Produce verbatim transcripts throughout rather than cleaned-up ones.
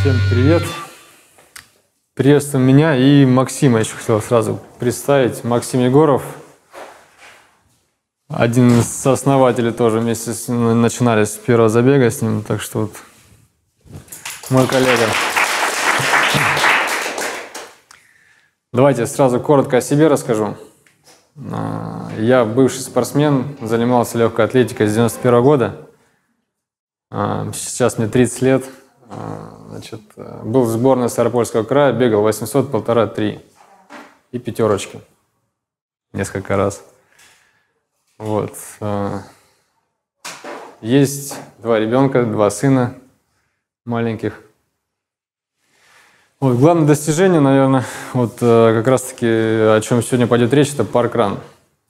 Всем привет! Приветствуем меня и Максима. Я еще хотел сразу представить. Максим Егоров, один из основателей, тоже вместе с ним начинали с первого забега с ним, так что вот мой коллега. Давайте сразу коротко о себе расскажу. Я бывший спортсмен, занимался легкой атлетикой с девяносто первого года. Сейчас мне тридцать лет. Значит, был в сборной Ставропольского края, бегал восемьсот, полтора, три и пятерочки несколько раз. Вот. Есть два ребенка, два сына маленьких. Вот, главное достижение, наверное, вот как раз-таки, о чем сегодня пойдет речь, это паркран.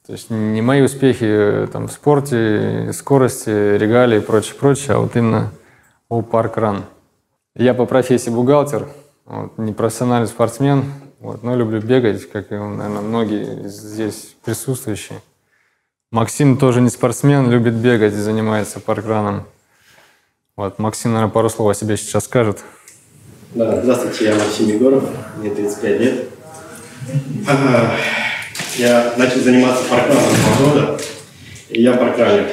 То есть не мои успехи там, в спорте, скорости, регалии и прочее-прочее, а вот именно о паркран. Я по профессии бухгалтер, вот, не профессиональный спортсмен, вот, но люблю бегать, как и, наверное, многие здесь присутствующие. Максим тоже не спортсмен, любит бегать и занимается паркраном. Вот, Максим, наверное, пару слов о себе сейчас скажет. Да, здравствуйте, я Максим Егоров, мне тридцать пять лет. Я начал заниматься паркраном два года, и я паркраник.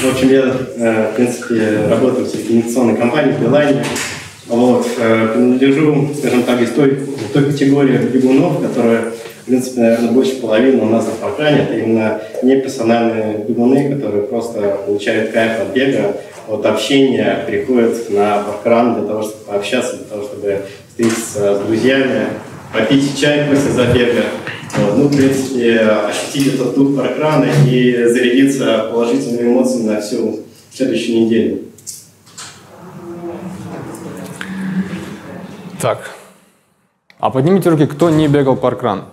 В общем, я, в принципе, работаю в телекоммуникационной компании, в Билайне. Вот, принадлежу, скажем так, из той, той категории бегунов, которая, в принципе, наверное, больше половины у нас на паркране. Это именно непрофессиональные бегуны, которые просто получают кайф от бега, от общения, приходят на паркран для того, чтобы пообщаться, для того, чтобы встретиться с друзьями, попить чай после забега. Ну, в принципе, ощутить этот дух паркрана и зарядиться положительными эмоциями на всю следующую неделю. Так, а поднимите руки, кто не бегал паркран?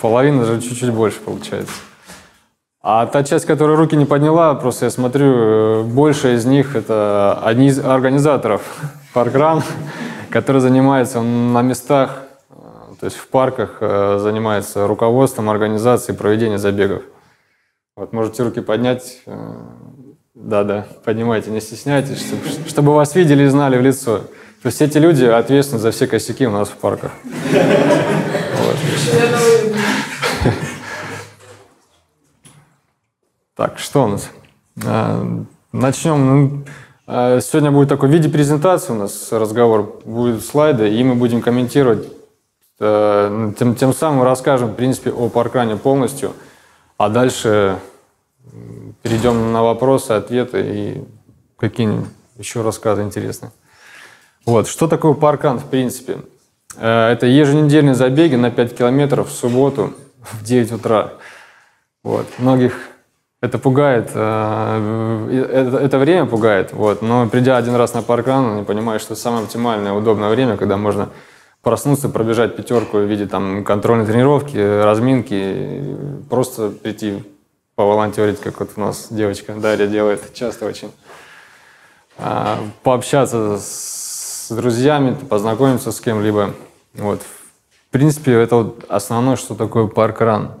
Половина, даже чуть-чуть больше получается. А та часть, которая руки не подняла, просто я смотрю, больше из них это одни из организаторов паркран, которые занимаются на местах, то есть в парках, занимаются руководством, организацией, проведением забегов. Вот, можете руки поднять, да-да, поднимайте, не стесняйтесь, чтобы, чтобы вас видели и знали в лицо. То есть эти люди ответственны за все косяки у нас в парках. Так, что у нас? Начнем. Сегодня будет такой в виде презентации у нас разговор, будут слайды, и мы будем комментировать. Тем, тем самым расскажем, в принципе, о паркране полностью, а дальше перейдем на вопросы, ответы и какие еще рассказы интересные. Вот, что такое паркран, в принципе? Это еженедельные забеги на пять километров в субботу в девять утра. Вот. Многих это пугает, это, это время пугает, вот. Но придя один раз на паркран, не понимаешь, что самое оптимальное, удобное время, когда можно проснуться, пробежать пятерку в виде там, контрольной тренировки, разминки, просто прийти поволонтерить, как вот у нас девочка Дарья делает часто очень. Пообщаться с с друзьями, познакомиться с кем-либо. Вот. В принципе, это вот основное, что такое паркран.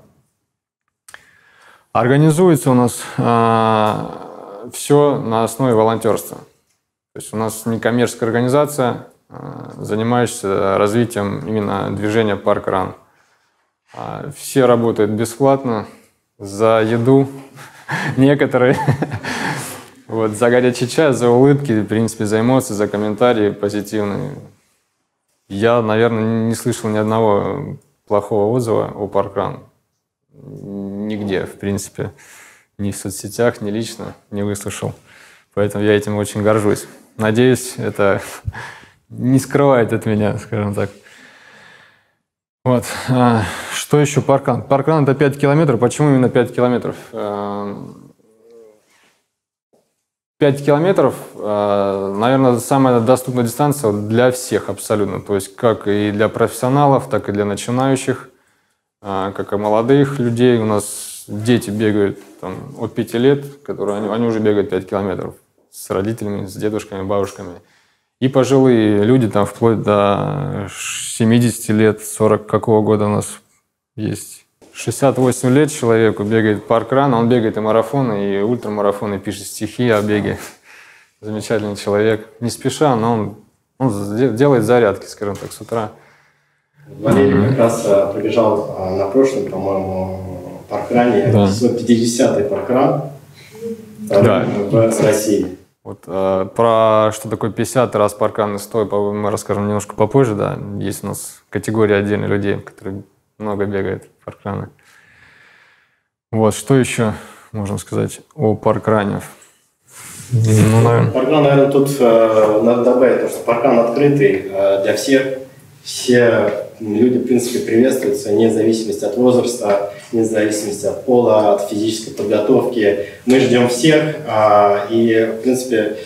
Организуется у нас э, все на основе волонтерства. То есть у нас некоммерческая организация, э, занимающаяся развитием именно движения паркран. Э, все работают бесплатно, за еду некоторые. Вот, за горячий чай, за улыбки, в принципе, за эмоции, за комментарии позитивные. Я, наверное, не слышал ни одного плохого отзыва о паркран. Нигде, в принципе. Ни в соцсетях, ни лично не выслушал. Поэтому я этим очень горжусь. Надеюсь, это не скрывает от меня, скажем так. Вот. Что еще паркран? Паркран – это пять километров. Почему именно пять километров? пять километров, наверное, самая доступная дистанция для всех абсолютно. То есть как и для профессионалов, так и для начинающих, как и молодых людей. У нас дети бегают там, от пяти лет, которые, они, они уже бегают пять километров с родителями, с дедушками, бабушками. И пожилые люди там вплоть до семидесяти лет, сорока какого года у нас есть? шестьдесят восемь лет человеку, бегает паркран, он бегает и марафоны, и ультрамарафоны, пишет стихи о беге. Замечательный человек. Не спеша, но он, он делает зарядки, скажем так, с утра. Валерий как раз пробежал на прошлом, по-моему, паркране, да. пятьсот пятидесятый паркран, да, в России. Вот, э, про что такое пятьдесят раз паркран и сто, мы расскажем немножко попозже. Да. Есть у нас категория отдельных людей, которые много бегают в паркраны. Вот, что еще можно сказать о паркране? Ну, наверное... Паркран, наверное, тут э, надо добавить, что паркран открытый э, для всех. Все люди, в принципе, приветствуются, вне зависимости от возраста, вне зависимости от пола, от физической подготовки. Мы ждем всех, и, в принципе,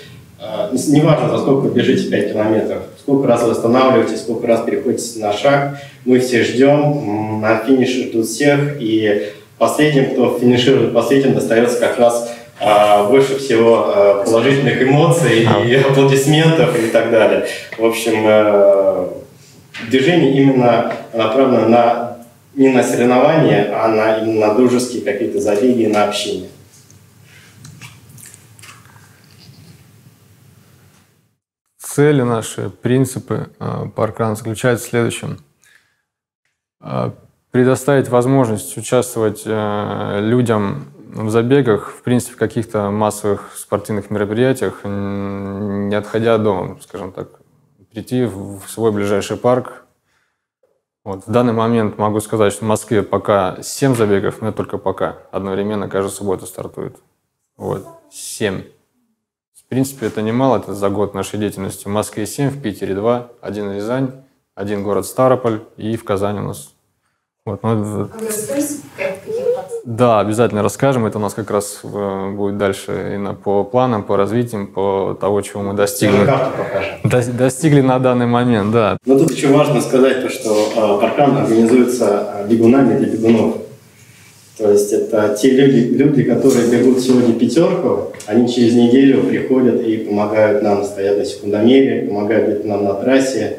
не важно, за сколько вы бежите пять километров, сколько раз вы останавливаетесь, сколько раз переходите на шаг, мы все ждем, на финише ждут всех, и последним, кто финиширует последним, достается как раз больше всего положительных эмоций и аплодисментов и так далее. В общем... Движение именно направлено на, не на соревнования, а на, именно на дружеские какие-то забеги, на общение. Цели наши, принципы паркран заключаются в следующем. Предоставить возможность участвовать людям в забегах, в принципе, в каких-то массовых спортивных мероприятиях, не отходя от дома, скажем так. Прийти в свой ближайший парк. Вот. В данный момент могу сказать, что в Москве пока семь забегов, но только пока. Одновременно каждую субботу стартует. Вот. семь. В принципе, это немало, это за год нашей деятельности. В Москве семь, в Питере два, один Рязань, один город Ставрополь и в Казани у нас. Вот. Ну, да, обязательно расскажем. Это у нас как раз будет дальше и на, по планам, по развитию, по того, чего мы достигли. До, достигли на данный момент, да. Но тут еще важно сказать, то, что паркран организуется бегунами для бегунов. То есть это те люди, люди, которые бегут сегодня пятерку, они через неделю приходят и помогают нам, стоят на секундомере, помогают нам на трассе.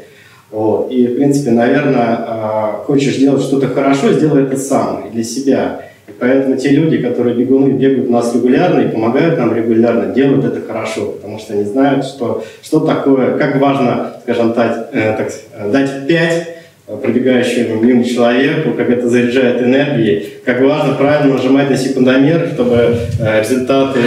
Вот. И, в принципе, наверное, хочешь делать что-то хорошо, сделай это сам, для себя. И поэтому те люди, которые бегуны, бегают у нас регулярно и помогают нам регулярно, делают это хорошо, потому что они знают, что, что такое, как важно, скажем так, э, так дать пять пробегающему мимо человеку, как это заряжает энергией, как важно правильно нажимать на секундомер, чтобы э, результаты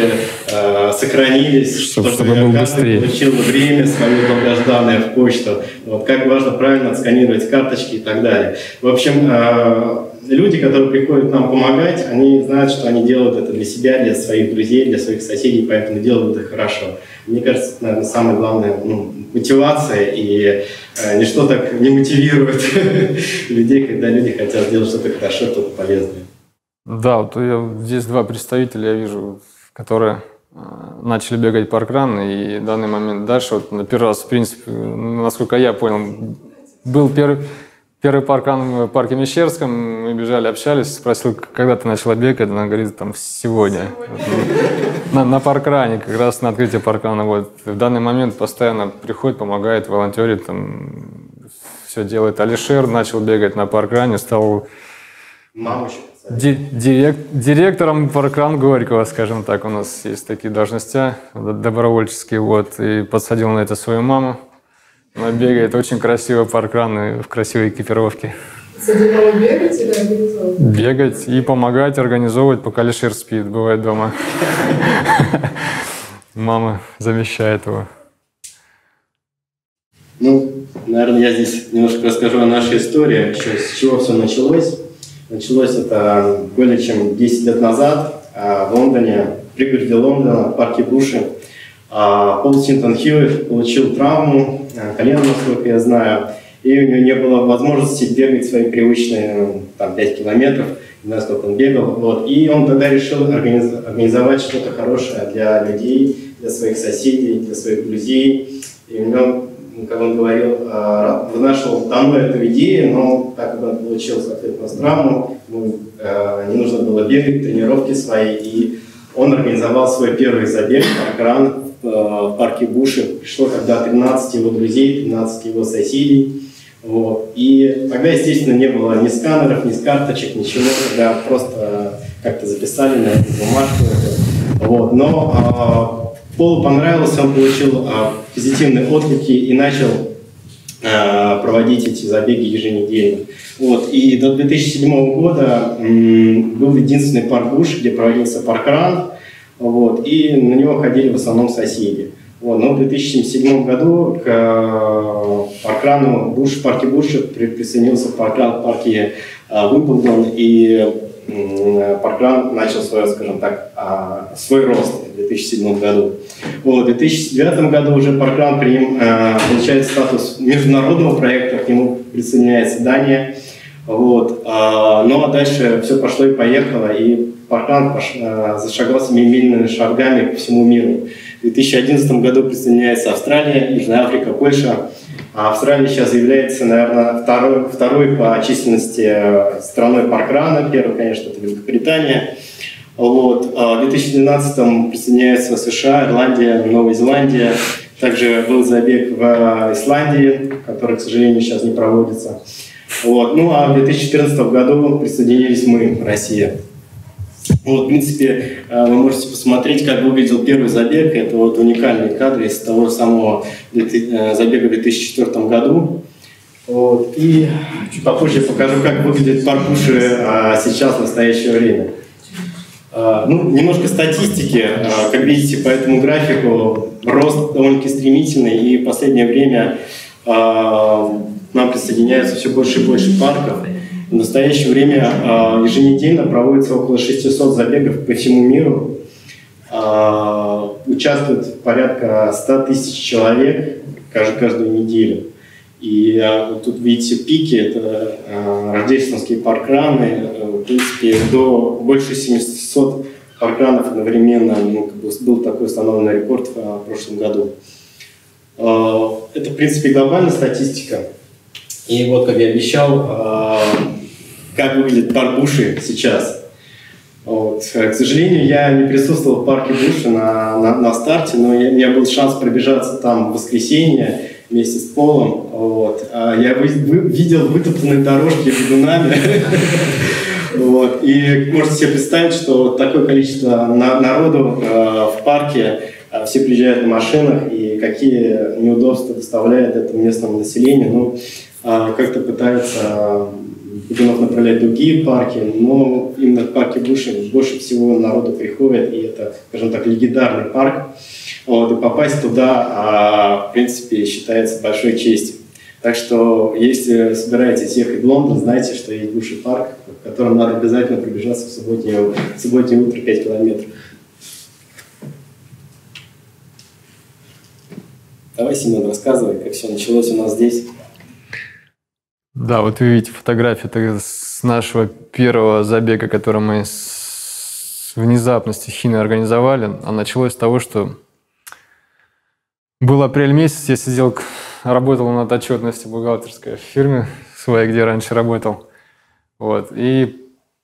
э, сохранились, чтобы, чтобы каждый быстрее получил время, свое долгожданное в почту, вот, как важно правильно отсканировать карточки и так далее. В общем, э, люди, которые приходят нам помогать, они знают, что они делают это для себя, для своих друзей, для своих соседей, поэтому делают это хорошо. Мне кажется, это, наверное, самая главная, ну, мотивация, и э, ничто так не мотивирует людей, когда люди хотят сделать что-то хорошо, что-то полезное. Да, вот я, здесь два представителя, я вижу, которые э, начали бегать паркран, и в данный момент дальше, вот, на первый раз, в принципе, насколько я понял, был первый... Первый паркран в парке Мещерском, мы бежали, общались, спросил, когда ты начала бегать, она говорит, там, сегодня. На, на паркране, как раз на открытии паркрана. Вот. В данный момент постоянно приходит, помогает, волонтерит, там, все делает. Алишер начал бегать на паркране, стал ди дирек директором паркран Горького, скажем так. У нас есть такие должности добровольческие, вот, и подсадил на это свою маму. Она бегает очень красиво паркран в красивой экипировке. Бегать или организовывать? Бегать и помогать, организовывать, пока Алишер спит, бывает дома. Мама замещает его. Ну, наверное, я здесь немножко расскажу о нашей истории, с чего все началось. Началось это более чем десять лет назад в Лондоне, в пригороде Лондона, в парке Буши. Пол Синтон-Хьюитт получил травму, колено, насколько я знаю, и у него не было возможности бегать свои привычные там, пять километров, насколько он бегал. Вот. И он тогда решил организовать что-то хорошее для людей, для своих соседей, для своих друзей. И у него, как он говорил, вынашивал давно эту идею, но так как он получил, соответственно, травму, ему не нужно было бегать, тренировки свои, и он организовал свой первый забег, паркран, в парке Буши. Пришло тогда тринадцать его друзей, тринадцать его соседей. Вот. И тогда, естественно, не было ни сканеров, ни карточек, ничего, тогда просто как-то записали на эту бумажку. Вот. Но а, Полу понравилось, он получил а, позитивные отклики и начал а, проводить эти забеги еженедельно. Вот. И до две тысячи седьмого года м, был единственный парк Буш, где проводился паркран, вот, и на него ходили в основном соседи. Вот, но в две тысячи седьмом году к паркрану Буш, в парке Буша присоединился паркран в парке Уимблдон, и паркран начал свой, скажем так, свой рост в две тысячи седьмом году. Вот, в две тысячи девятом году уже паркран получает статус международного проекта, к нему присоединяется Дания. Вот, ну а дальше все пошло и поехало, и паркран зашагал семимильными шагами по всему миру. В две тысячи одиннадцатом году присоединяется Австралия, Южная Африка, Польша. А Австралия сейчас является, наверное, второй, второй по численности страной паркрана. Первая, конечно, это Великобритания. Вот. А в две тысячи двенадцатом присоединяются США, Ирландия, Новая Зеландия. Также был забег в Исландии, который, к сожалению, сейчас не проводится. Вот. Ну а в две тысячи четырнадцатом году присоединились мы, Россия. Вот, в принципе, вы можете посмотреть, как выглядел первый забег. Это вот уникальные кадры из того самого забега в две тысячи четвёртом году. Вот, и чуть попозже покажу, как выглядит парк Буши сейчас, в настоящее время. Ну, немножко статистики. Как видите, по этому графику рост довольно-таки стремительный, и в последнее время нам присоединяется все больше и больше парков. В настоящее время еженедельно проводится около шестисот забегов по всему миру. Участвует порядка ста тысяч человек каждую неделю. И вот тут видите пики, это рождественские паркраны. В принципе, до больше семисот паркранов одновременно, ну, был такой установленный рекорд в прошлом году. Это, в принципе, глобальная статистика. И вот, как я обещал, как выглядит парк Буши сейчас. Вот. К сожалению, я не присутствовал в парке Буши на, на, на старте, но у меня был шанс пробежаться там в воскресенье вместе с Полом. Вот. Я вы, вы, видел вытоптанные дорожки бегунами. Вот. И можете себе представить, что такое количество народу в парке, все приезжают на машинах, и какие неудобства доставляет это местному населению. Ну, как-то пытаются бегунов направлять в другие парки, но именно в парке Буши больше всего народу приходит, и это, скажем так, легендарный парк. Вот, и попасть туда, в принципе, считается большой честью. Так что, если собираетесь ехать в Лондон, знайте, что есть Буши парк, в котором надо обязательно пробежаться в субботнее, в субботнее утро пять километров. Давай, Семен, рассказывай, как все началось у нас здесь. Да, вот вы видите фотографию с нашего первого забега, который мы с внезапно стихийно организовали. А началось с того, что был апрель месяц, я сидел, работал над отчетностью бухгалтерской в фирме своей, где раньше работал. Вот. И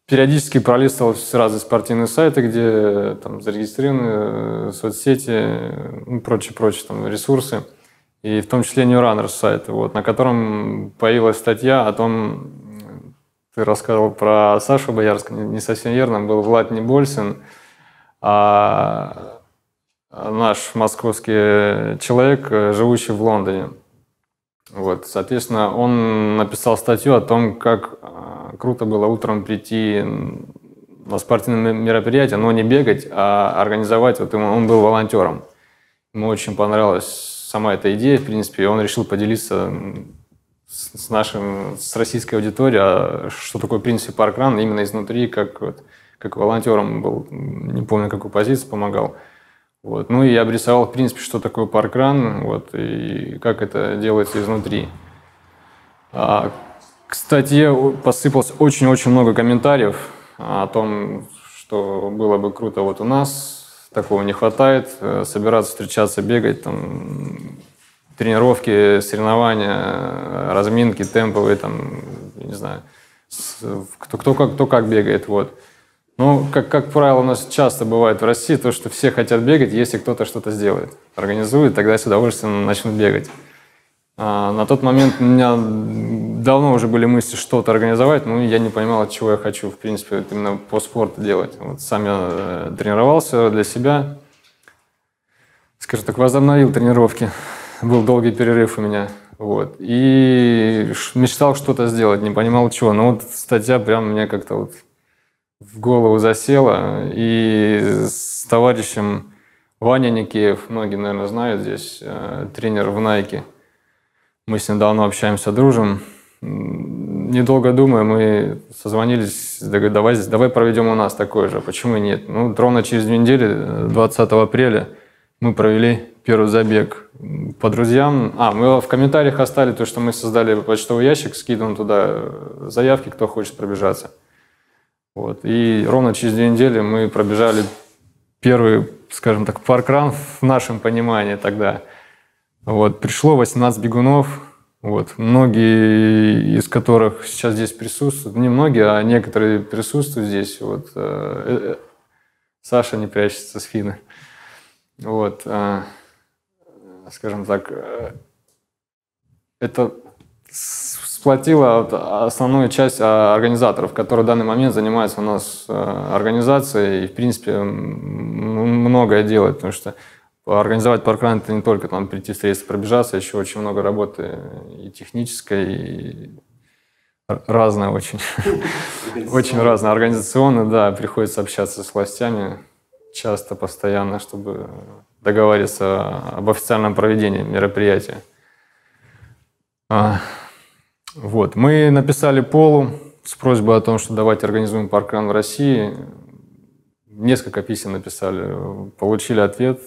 периодически пролистывал сразу спортивные сайты, где там зарегистрированы соцсети, ну, прочие-прочие там ресурсы. И в том числе New Runner сайт, вот, на котором появилась статья о том, ты рассказывал про Сашу Боярского, не совсем верно, был Влад Небольсин, а наш московский человек, живущий в Лондоне. Вот, соответственно, он написал статью о том, как круто было утром прийти на спортивное мероприятие, но не бегать, а организовать. Вот он был волонтером. Ему очень понравилось сама эта идея, в принципе, он решил поделиться с нашим, с российской аудиторией, что такое, в принципе, паркран, именно изнутри, как, вот, как волонтером был, не помню, какую позицию помогал. Вот. Ну и обрисовал, в принципе, что такое паркран, вот, и как это делается изнутри. А, к статье посыпалось очень-очень много комментариев о том, что было бы круто вот у нас, такого не хватает, собираться, встречаться, бегать, там, тренировки, соревнования, разминки темповые, там, не знаю, кто, кто, как, кто как бегает, вот. Ну, как, как правило, у нас часто бывает в России то, что все хотят бегать, если кто-то что-то сделает, организует, тогда с удовольствием начнут бегать. А на тот момент у меня давно уже были мысли что-то организовать, но я не понимал, чего я хочу, в принципе, именно по спорту делать. Вот сам я тренировался для себя, скажем так, возобновил тренировки. Был долгий перерыв у меня. Вот. И мечтал что-то сделать, не понимал чего. Но вот статья прям мне как-то вот в голову засела. И с товарищем Ваня Никеев, многие, наверное, знают здесь, тренер в Nike. Мы с ним давно общаемся, дружим. Недолго думая, мы созвонились, давай, давай проведем у нас такое же, почему нет. Ну, ровно через две недели, двадцатого апреля, мы провели первый забег по друзьям. А, мы в комментариях оставили то, что мы создали почтовый ящик, скидываем туда заявки, кто хочет пробежаться. Вот. И ровно через две недели мы пробежали первый, скажем так, паркран в нашем понимании тогда. Вот. Пришло восемнадцать бегунов, вот. Многие из которых сейчас здесь присутствуют. Не многие, а некоторые присутствуют здесь. Вот. Саша не прячется с Фины. Вот, э, скажем так, э, это сплотило вот основную часть организаторов, которые в данный момент занимаются у нас э, организацией и, в принципе, многое делают, потому что организовать паркран — это не только там прийти встретиться, пробежаться, еще очень много работы и технической, и разное очень, очень разное, организационно, да, приходится общаться с властями. Часто, постоянно, чтобы договориться об официальном проведении мероприятия. А, вот. Мы написали Полу с просьбой о том, что давайте организуем паркран в России. Несколько писем написали, получили ответ.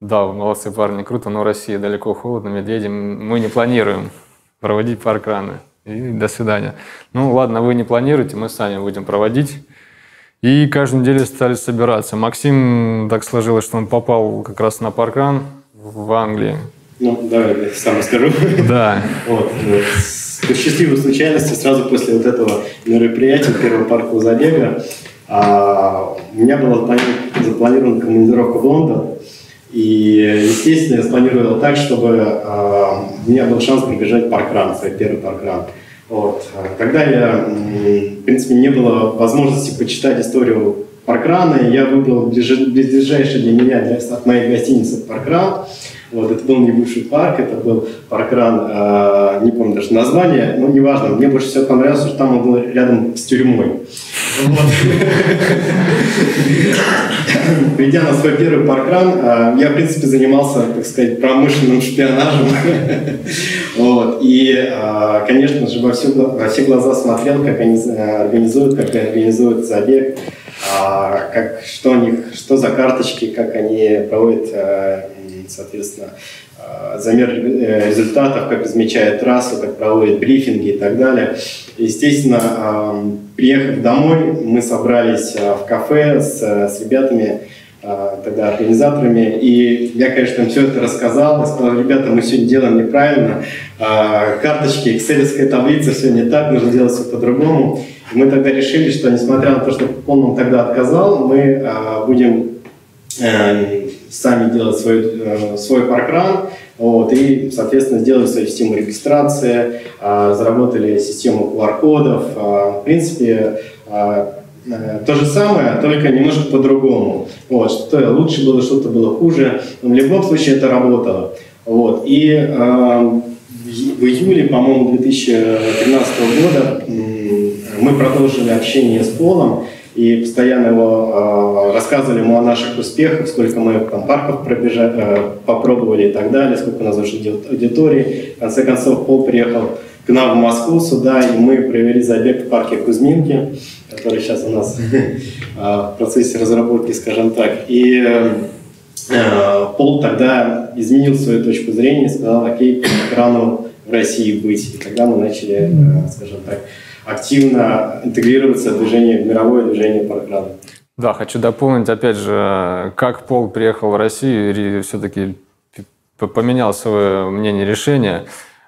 Да, молодцы парни, круто, но Россия далеко, холодно, медведи, мы не планируем проводить паркраны. И до свидания. Ну ладно, вы не планируете, мы сами будем проводить. И каждую неделю стали собираться. Максим, так сложилось, что он попал как раз на паркран в Англии. Ну, давай я сам расскажу. Да. Вот. По счастливой случайности, сразу после вот этого мероприятия, первого паркового забега, у меня была запланирована командировка в Лондон. И, естественно, я спланировал так, чтобы у меня был шанс пробежать паркран, свой первый паркран. Вот. Когда я, в принципе, не было возможности почитать историю паркрана, я выбрал ближайший для меня, для, от моей гостиницы, паркран. Вот. Это был не бывший парк, это был паркран, э, не помню даже название, но неважно. Мне больше всего понравилось, что там он был рядом с тюрьмой. Придя на свой первый паркран, я, в принципе, занимался, так сказать, промышленным шпионажем. Вот. И, конечно же, во все, во все глаза смотрел, как они организуют, как они организуют забег, как, что, у них, что за карточки, как они проводят, соответственно, замер результатов, как измечают трассу, как проводят брифинги и так далее. Естественно, приехав домой, мы собрались в кафе с, с ребятами, тогда организаторами, и я, конечно, им все это рассказал, я сказал: ребята, мы сегодня делаем неправильно, карточки, экселевская таблица, все не так, нужно делать все по-другому. Мы тогда решили, что несмотря на то, что он нам тогда отказал, мы будем сами делать свой, свой паркран, вот, и, соответственно, сделали свою систему регистрации, заработали систему ку ар кодов. В принципе, то же самое, только немножко по-другому. Вот, что-то лучше было, что-то было хуже. Но в любом случае это работало. Вот, и в июле, по-моему, две тысячи тринадцатого года мы продолжили общение с Полом. И постоянно его, э, рассказывали ему о наших успехах, сколько мы там парков пробежали, э, попробовали и так далее, сколько у нас уже аудитории. В конце концов, Пол приехал к нам в Москву сюда, и мы провели забег в парке Кузьминки, который сейчас у нас в процессе разработки, скажем так. И э, Пол тогда изменил свою точку зрения, сказал: окей, паркрану в России быть. И тогда мы начали, э, скажем так, активно интегрироваться в движение, в мировое движение паркрана. Да, хочу дополнить, опять же, как Пол приехал в Россию и все-таки поменял свое мнение, решение.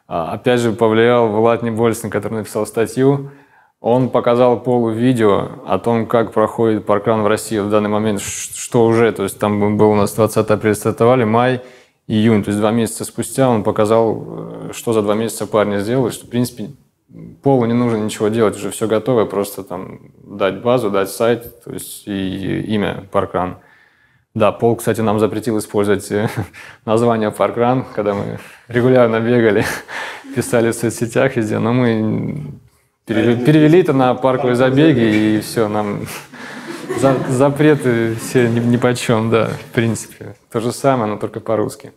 Опять же, повлиял Влад Небольсин, который написал статью. Он показал Полу видео о том, как проходит паркран в России в данный момент, что уже, то есть там был у нас двадцатое апреля, стартовали, май. июнь, то есть два месяца спустя он показал, что за два месяца парни сделали, что, в принципе, Полу не нужно ничего делать, уже все готово, просто там дать базу, дать сайт, то есть и имя Parkrun. Да, Пол, кстати, нам запретил использовать название Parkrun, когда мы регулярно бегали, писали в соцсетях везде, но мы перевели, перевели это на парковые забеги, и все, нам запреты все нипочем, да, в принципе. То же самое, но только по-русски.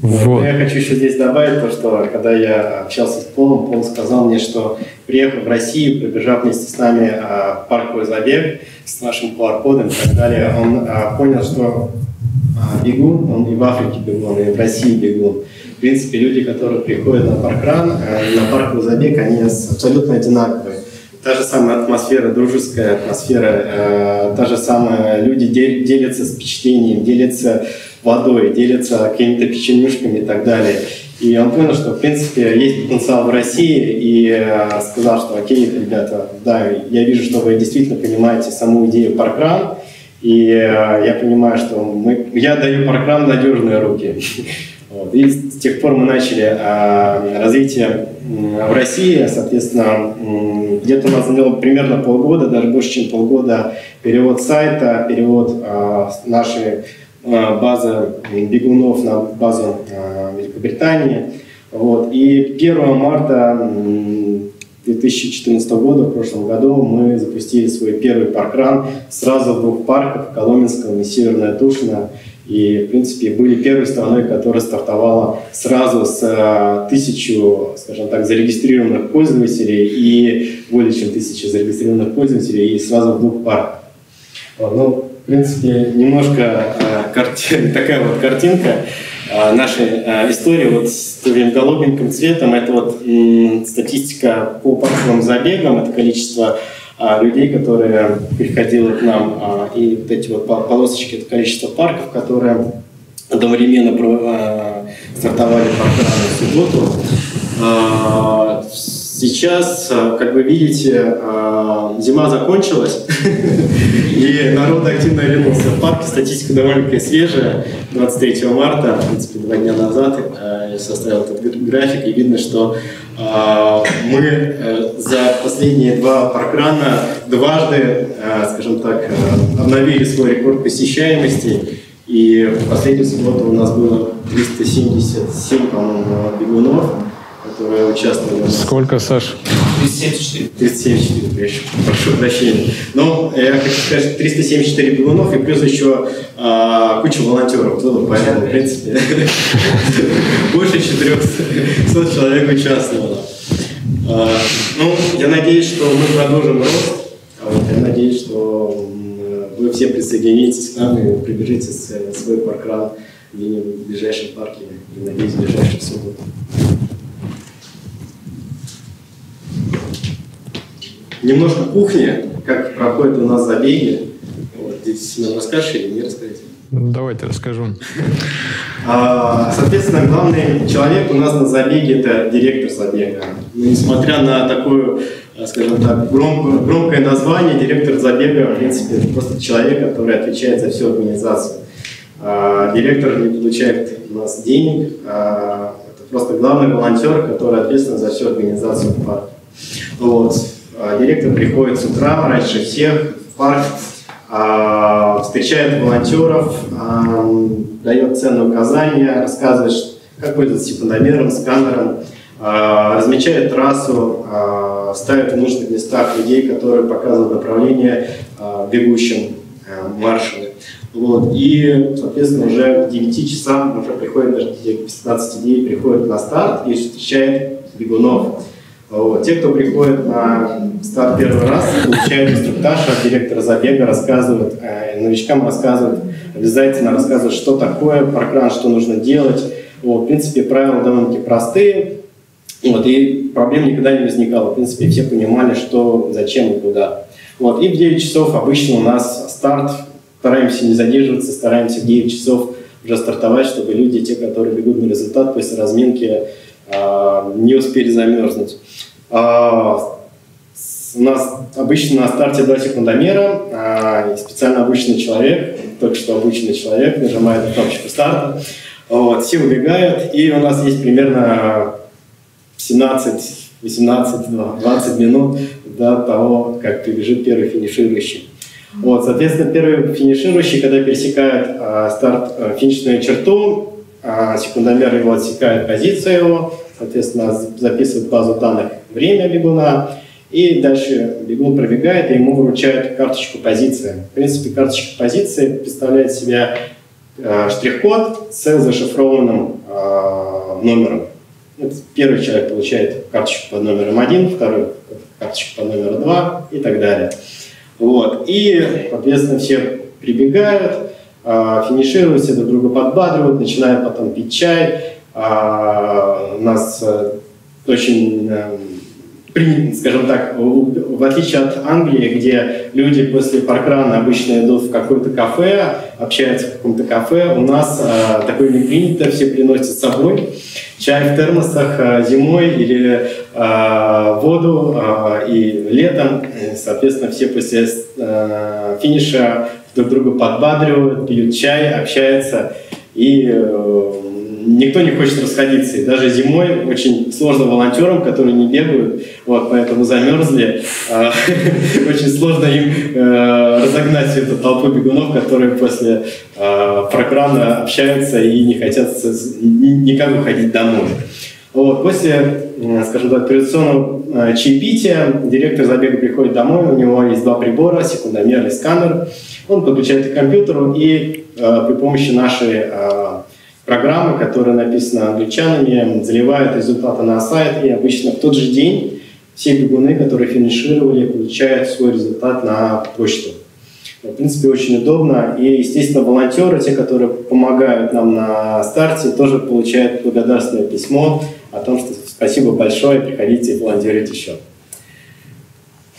Вот. Я хочу еще здесь добавить то, что когда я общался с Полом, Пол сказал мне, что приехав в Россию, пробежав вместе с нами а, парковый забег с нашим ку ар-кодом и так далее, он а, понял, что а, бегун, он и в Африке бегун, и в России бегун. В принципе, люди, которые приходят на паркран, а, на парковый забег, они абсолютно одинаковые. Та же самая атмосфера, дружеская атмосфера, э, та же самая, люди делятся впечатлением, делятся водой, делятся какими-то печенюшками и так далее. И он понял, что, в принципе, есть потенциал в России, и э, сказал, что окей, ребята, да, я вижу, что вы действительно понимаете саму идею паркран, и э, я понимаю, что мы, я даю паркран в надежные руки. Вот. И с тех пор мы начали э, развитие э, в России, соответственно, э, где-то у нас заняло примерно полгода, даже больше, чем полгода, перевод сайта, перевод э, нашей э, базы бегунов на базу э, Великобритании. Вот. И первого марта две тысячи четырнадцатого года, в прошлом году, мы запустили свой первый паркран сразу в двух парках, Коломенском и Северная Тушина. И, в принципе, были первой страной, которая стартовала сразу с тысячу, скажем так, зарегистрированных пользователей и более чем тысячи зарегистрированных пользователей и сразу в двух парках. Ну, в принципе, немножко э, карти... такая вот картинка э, нашей э, истории вот с таким голубеньким цветом. Это вот э, статистика по парковым забегам, это количество людей, которые приходили к нам, и вот эти вот полосочки, это количество парков, которые одновременно стартовали паркран в субботу. Сейчас, как вы видите, зима закончилась, и народ активно вернулся в парки. Статистика довольно-таки свежая. двадцать третьего марта, в принципе, два дня назад, я составил этот график, и видно, что мы за последние два паркрана дважды, скажем так, обновили свой рекорд посещаемости. И в последнюю субботу у нас было триста семьдесят семь, по-моему, бегунов, которые участвовали. Сколько, Саш? триста семьдесят четыре. триста семьдесят четыре, прошу прощения. Но я хочу сказать, что триста семьдесят четыре бегунов и плюс еще а, куча волонтеров. Ну, понятно, в принципе, больше четырёхсот человек участвовало. А, ну, я надеюсь, что мы продолжим рост. А вот я надеюсь, что вы все присоединитесь к нам и прибежите в свой паркран где-нибудь в ближайшем парке и, надеюсь, в ближайшую субботу. Немножко кухни, как проходят у нас забеги. Вот, здесь Семен, расскажешь или не расскажете? Давайте расскажу. Соответственно, главный человек у нас на забеге – это директор забега. Несмотря на такое, скажем так, громкое, громкое название, директор забега, в принципе, просто человек, который отвечает за всю организацию. Директор не получает у нас денег. Это просто главный волонтер, который ответственен за всю организацию парка. Вот. Директор приходит с утра, раньше всех, в парк, встречает волонтеров, дает ценные указания, рассказывает, как пользоваться секундомером, сканером, размечает трассу, ставит в нужных местах людей, которые показывают направление бегущим маршем. Вот. И, соответственно, уже к девяти часам, уже приходит, даже к пятнадцати дней, приходит на старт и встречает бегунов. Вот. Те, кто приходит на старт первый раз, получают инструктаж от директора забега, рассказывают, новичкам рассказывают, обязательно рассказывают, что такое паркран, что нужно делать. Вот. В принципе, правила довольно-таки простые, вот. И проблем никогда не возникало. В принципе, все понимали, что, зачем и куда. Вот. И в девять часов обычно у нас старт, стараемся не задерживаться, стараемся в девять часов уже стартовать, чтобы люди, те, которые бегут на результат после разминки, не успели замерзнуть. У нас обычно на старте два секундомера, специально обученный человек, только что обученный человек нажимает на кнопочку старта, Вот, все убегают, и у нас есть примерно семнадцать, восемнадцать, двадцать минут до того, как прибежит первый финиширующий. Вот, соответственно, первый финиширующий, когда пересекает а, старт, а, финишную черту, а, секундомер его отсекает позицию его, соответственно, записывает базу данных время бегуна, и дальше бегун пробегает, и ему вручают карточку позиции. В принципе, карточка позиции представляет себя а, штрих-код с зашифрованным а, номером. Первый человек получает карточку под номером один, второй карточку под номером два и так далее. Вот. И, соответственно, все прибегают, э, финишируют, все друг друга подбадривают, начинают потом пить чай. Э, у нас э, очень, э, скажем так, в, в отличие от Англии, где люди после паркрана обычно идут в какое-то кафе, общаются в каком-то кафе, у нас э, такое не принято, все приносят с собой. Чай в термосах зимой или э, воду э, и летом, соответственно, все после э, финиша друг друга подбадривают, пьют чай, общаются, и э, никто не хочет расходиться. И даже зимой очень сложно волонтерам, которые не бегают, вот, поэтому замерзли, э, очень сложно им э, разогнать эту толпу бегунов, которые после э, программы общаются и не хотят никак уходить домой. Вот, после, скажем так, традиционного чаепития директор забега приходит домой, у него есть два прибора, секундомер и сканер. Он подключает к компьютеру и э, при помощи нашей э, программы, которая написана англичанами, заливает результаты на сайт, и обычно в тот же день все бегуны, которые финишировали, получают свой результат на почту. В принципе, очень удобно. И, естественно, волонтеры, те, которые помогают нам на старте, тоже получают благодарственное письмо о том, что спасибо большое, приходите и волонтерите еще.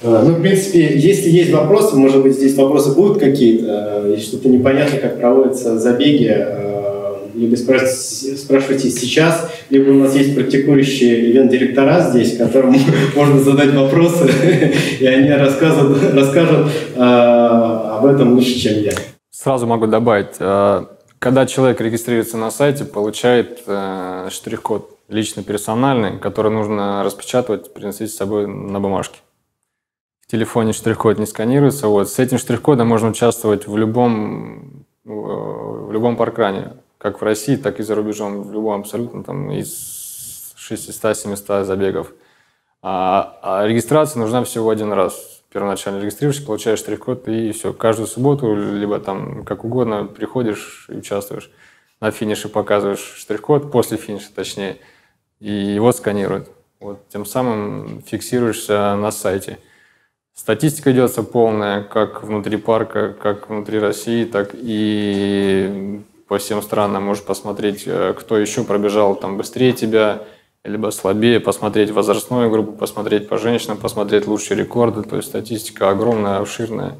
Ну, в принципе, если есть вопросы, может быть, здесь вопросы будут какие-то, если что-то непонятно, как проводятся забеги, либо спрашивайте сейчас, либо у нас есть практикующие ивент-директора здесь, которым можно задать вопросы, и они расскажут, расскажут э, об этом лучше, чем я. Сразу могу добавить, э, когда человек регистрируется на сайте, получает э, штрих-код лично персональный, который нужно распечатывать, приносить с собой на бумажке. В телефоне штрих-код не сканируется. Вот. С этим штрих-кодом можно участвовать в любом, э, в любом паркране. Как в России, так и за рубежом, в любом абсолютно, там, из шестисот-семисот забегов. А, а регистрация нужна всего один раз. Первоначально регистрируешься, получаешь штрих-код, и все. Каждую субботу, либо там как угодно, приходишь и участвуешь. На финише показываешь штрих-код, после финиша точнее, и его сканируют. Вот, тем самым фиксируешься на сайте. Статистика идется полная, как внутри парка, как внутри России, так и... по всем странам, можешь посмотреть, кто еще пробежал там быстрее тебя, либо слабее, посмотреть возрастную группу, посмотреть по женщинам, посмотреть лучшие рекорды. То есть статистика огромная, обширная.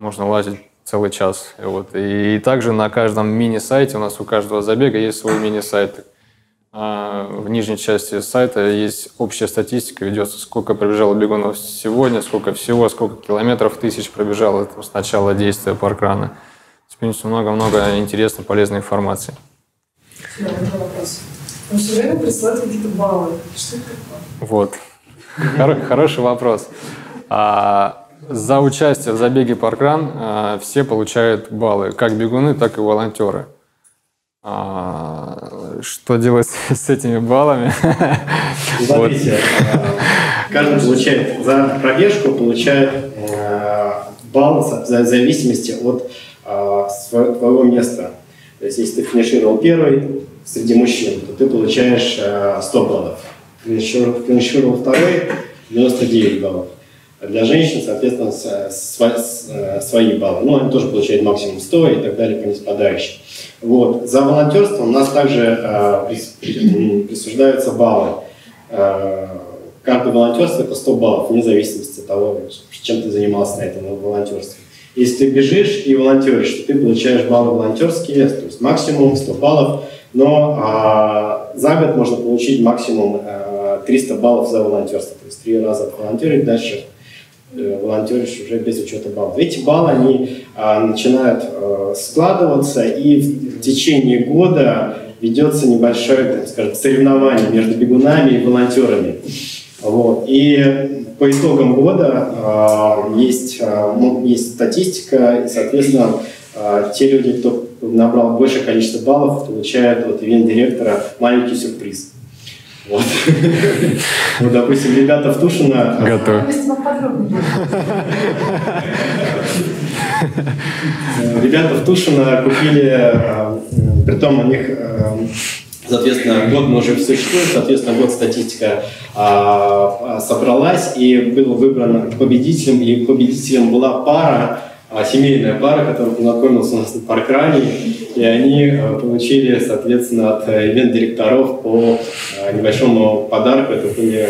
Можно лазить целый час. И, вот. и также на каждом мини-сайте, у нас у каждого забега есть свой мини-сайт. В нижней части сайта есть общая статистика, ведется, сколько пробежало бегунов сегодня, сколько всего, сколько километров, тысяч пробежало там, с начала действия паркрана. Принесу много-много интересной, полезной информации. Да, это вопрос. Вы все время присылаете какие-то баллы. Что это такое? Вот. Хор- хороший вопрос. А, за участие в забеге паркран а, все получают баллы. Как бегуны, так и волонтеры. А, что делать с, с этими баллами? Смотрите, каждый получает за пробежку, получает баллы в зависимости от твоего места. То есть, если ты финишировал первый среди мужчин, то ты получаешь сто баллов. Финишировал второй, девяносто девять баллов. А для женщин, соответственно, свои баллы. Но они тоже получают максимум сто и так далее по неспадающим. Вот. За волонтерство у нас также присуждаются баллы. Карта волонтерства – это сто баллов, вне зависимости от того, чем ты занимался на этом волонтерстве. Если ты бежишь и волонтеришь, то ты получаешь баллы волонтерские, то есть максимум сто баллов, но а, за год можно получить максимум а, триста баллов за волонтерство, то есть три раза волонтерить, дальше э, волонтеришь уже без учета баллов. Эти баллы, они а, начинают а, складываться, и в течение года ведется небольшое, так скажем, соревнование между бегунами и волонтерами. Вот. И по итогам года э, есть, э, есть статистика, и, соответственно, э, те люди, кто набрал большее количество баллов, получают от ивент-директора маленький сюрприз. Вот. Ну, допустим, ребята в Тушино... Готовы. Ребята в Тушино купили, притом у них, соответственно, год мы уже существует, соответственно, год статистика собралась, и был выбран победителем, и победителем была пара, семейная пара, которая познакомилась у нас на паркране, и они получили, соответственно, от ивент-директоров по небольшому подарку. Это были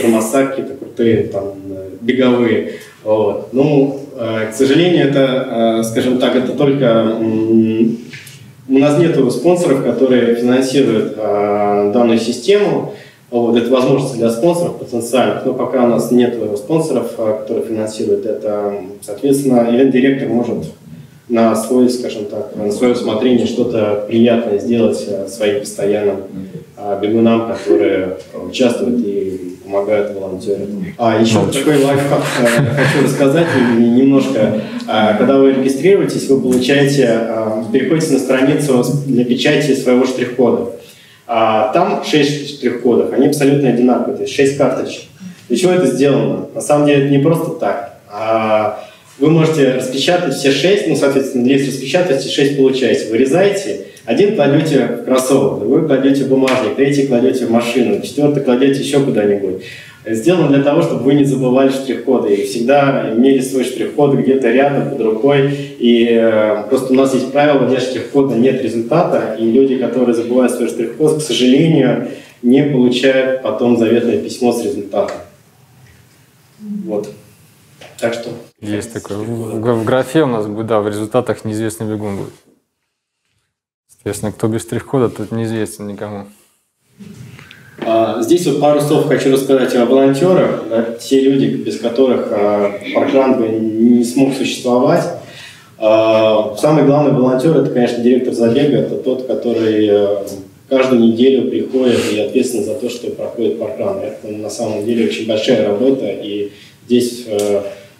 тормоза, какие-то крутые там, беговые. Вот. Ну, к сожалению, это, скажем так, это только... У нас нет спонсоров, которые финансируют данную систему. Вот, это возможность для спонсоров потенциальных, но пока у нас нет спонсоров, которые финансируют это, соответственно, ивент-директор может на свой, скажем так, на свое усмотрение что-то приятное сделать своим постоянным бегунам, которые участвуют и помогают волонтерам. А еще такой лайфхак хочу рассказать немножко. Когда вы регистрируетесь, вы получаете, переходите на страницу для печати своего штрих-кода. А там шесть штрих-кодов, они абсолютно одинаковые, то есть шесть карточек. Для чего это сделано? На самом деле это не просто так. А вы можете распечатать все шесть, ну, соответственно, если распечатаете, шесть получаете. Вырезаете, один кладете в кроссовок, другой кладете в бумажник, третий кладете в машину, четвертый кладете еще куда-нибудь. Сделано для того, чтобы вы не забывали штрих-коды и всегда имели свой штрих-код где-то рядом, под рукой. И э, просто у нас есть правило, для штрих-кода нет результата, и люди, которые забывают свой штрих-код, к сожалению, не получают потом заветное письмо с результатом. Вот. Так что... Есть такое. В, в графе у нас будет, да, в результатах неизвестный бегун будет. Соответственно, кто без штрих-кода, тот неизвестен никому. Здесь вот пару слов хочу рассказать о волонтерах, да, те люди, без которых паркран бы не смог существовать. Самый главный волонтер – это, конечно, директор забега, это тот, который каждую неделю приходит и ответственен за то, что проходит паркран. Это на самом деле очень большая работа, и здесь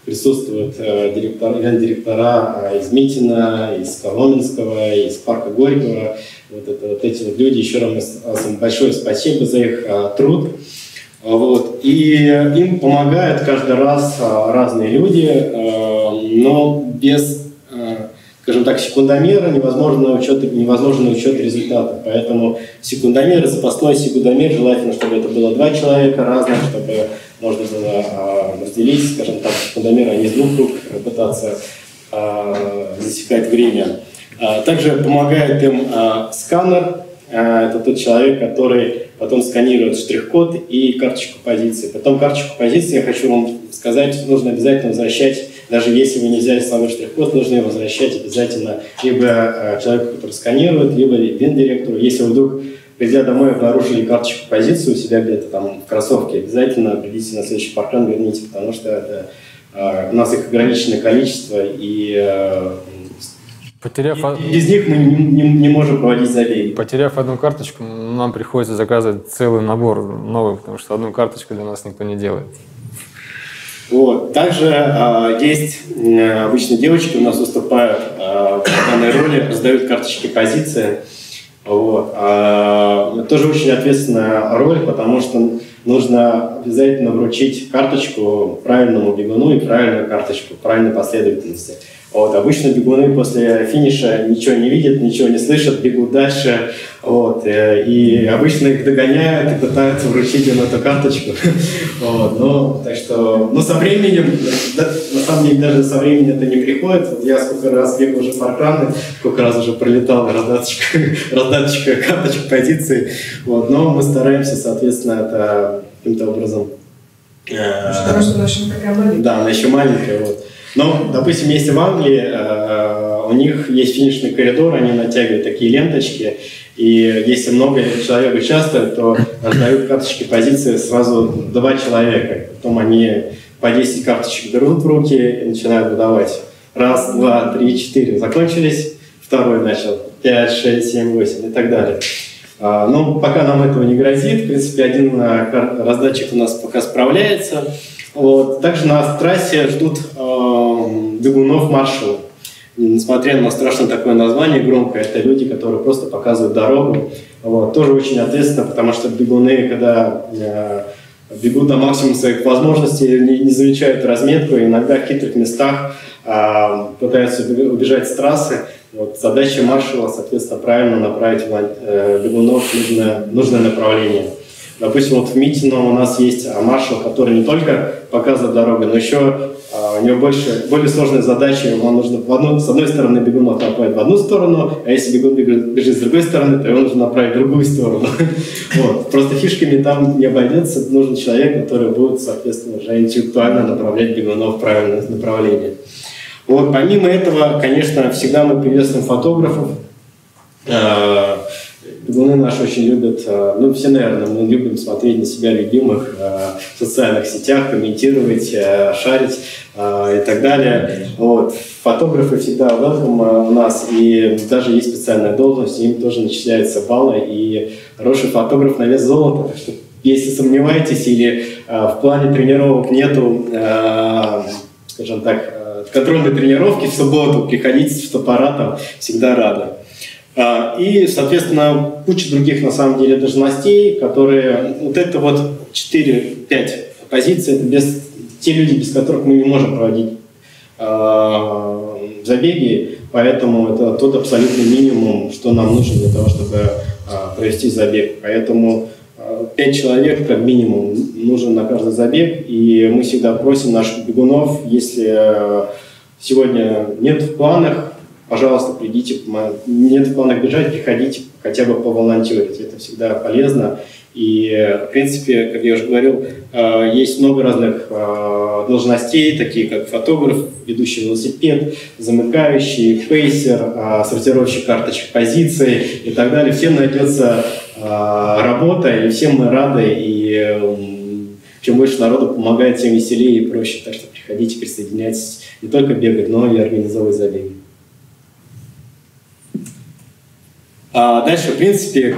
присутствуют директора, директора из Митина, из Коломенского, из парка Горького. Вот, это, вот эти вот люди, еще раз большое спасибо за их а, труд. Вот. И им помогают каждый раз а, разные люди, а, но без, а, скажем так, секундомера невозможно учет, невозможно учет результата. Поэтому секундомер, запасной секундомер, желательно, чтобы это было два человека разных, чтобы можно было а, разделить, скажем так, секундомер, а не из двух рук пытаться а, засекать время. Также помогает им э, сканер, э, это тот человек, который потом сканирует штрих-код и карточку позиции. Потом карточку позиции, я хочу вам сказать, нужно обязательно возвращать, даже если вы не взяли с собой штрих-код, нужно его возвращать обязательно либо э, человеку, который сканирует, либо ивент-директору. Если вы вдруг, придя домой, обнаружили карточку позиции у себя где-то там в кроссовке, обязательно придите на следующий паркран, верните, потому что это, э, у нас их ограниченное количество, и... Э, Потеряв... Без них мы не, не, не можем проводить забеги. Потеряв одну карточку, нам приходится заказывать целый набор новых, потому что одну карточку для нас никто не делает. Вот. Также э, есть э, обычно девочки у нас выступают э, в данной роли, раздают карточки позиции. Вот. Э, это тоже очень ответственная роль, потому что нужно обязательно вручить карточку правильному бегуну и правильную карточку, правильной последовательности. Вот, обычно бегуны после финиша ничего не видят, ничего не слышат, бегут дальше. Вот, и обычно их догоняют и пытаются вручить им эту карточку. Вот, но, так что, но со временем, да, на самом деле даже со временем это не приходит. Вот я сколько раз бегал уже паркраны, сколько раз уже пролетал раздаточка, раздаточка карточек позиции. Вот, но мы стараемся, соответственно, это каким-то образом... Потому что она еще маленькая. Да, она еще маленькая. Вот. Но, допустим, если в Англии, э, у них есть финишный коридор, они натягивают такие ленточки, и если много человек участвует, то раздают карточки позиции сразу два человека. Потом они по десять карточек берут в руки и начинают выдавать. Раз, два, три, четыре закончились, второй начал, пять, шесть, семь, восемь и так далее. Но пока нам этого не грозит, в принципе, один раздатчик у нас пока справляется. Вот. Также на трассе ждут э, бегунов маршалов. Несмотря на страшное такое название, громкое, это люди, которые просто показывают дорогу. Вот. Тоже очень ответственно, потому что бегуны, когда э, бегут до максимума своих возможностей, не, не замечают разметку, и иногда в хитрых местах э, пытаются убежать с трассы. Вот задача маршала, соответственно, правильно направить бегунов в нужное, нужное направление. Допустим, вот в Митино у нас есть маршал, который не только показывает дорогу, но еще у него больше, более сложные задачи. Ему нужно в одну, с одной стороны бегуна направить в одну сторону, а если бегун бежит с другой стороны, то его нужно направить в другую сторону. Вот. Просто фишками там не обойдется. Нужен человек, который будет, соответственно, уже интеллектуально направлять бегунов в правильное направление. Вот, помимо этого, конечно, всегда мы приветствуем фотографов. Бегуны наши очень любят, ну все, наверное, мы любим смотреть на себя любимых в социальных сетях, комментировать, шарить и так далее. Вот. Фотографы всегда welcome у нас, и даже есть специальная должность, им тоже начисляются баллы, и хороший фотограф на вес золота. Если сомневаетесь или в плане тренировок нету, скажем так, контрольной тренировки в субботу, приходите с фотоаппаратом, всегда рада. И, соответственно, куча других, на самом деле, должностей, которые... Вот это вот четыре-пять позиций, это без, те люди, без которых мы не можем проводить э, забеги, поэтому это тот абсолютный минимум, что нам нужно для того, чтобы э, провести забег. Поэтому пять человек как минимум нужен на каждый забег, и мы всегда просим наших бегунов, если сегодня нет в планах, пожалуйста, придите, нет в планах бежать, приходите хотя бы поволонтерить, это всегда полезно. И, в принципе, как я уже говорил, есть много разных должностей, такие как фотограф, ведущий велосипед, замыкающий, пейсер, сортировщик карточек позиций и так далее. Всем найдется работа, и всем мы рады, и чем больше народу помогает, тем веселее и проще. Так что приходите, присоединяйтесь, не только бегать, но и организовывать забеги. А дальше, в принципе,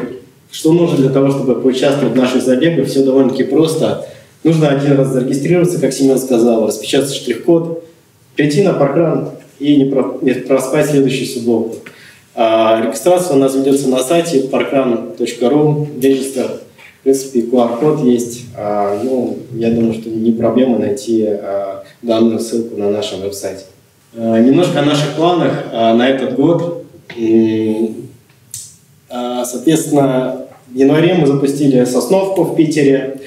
что нужно для того, чтобы поучаствовать в наших забегах? Все довольно-таки просто. Нужно один раз зарегистрироваться, как Семен сказал, распечатать штрих-код, прийти на программу и не проспать следующую субботу. Регистрация у нас ведется на сайте parkrun точка ру, register. В принципе, ку ар-код есть. Ну, я думаю, что не проблема найти данную ссылку на нашем веб-сайте. Немножко о наших планах на этот год. Соответственно, в январе мы запустили Сосновку в Питере.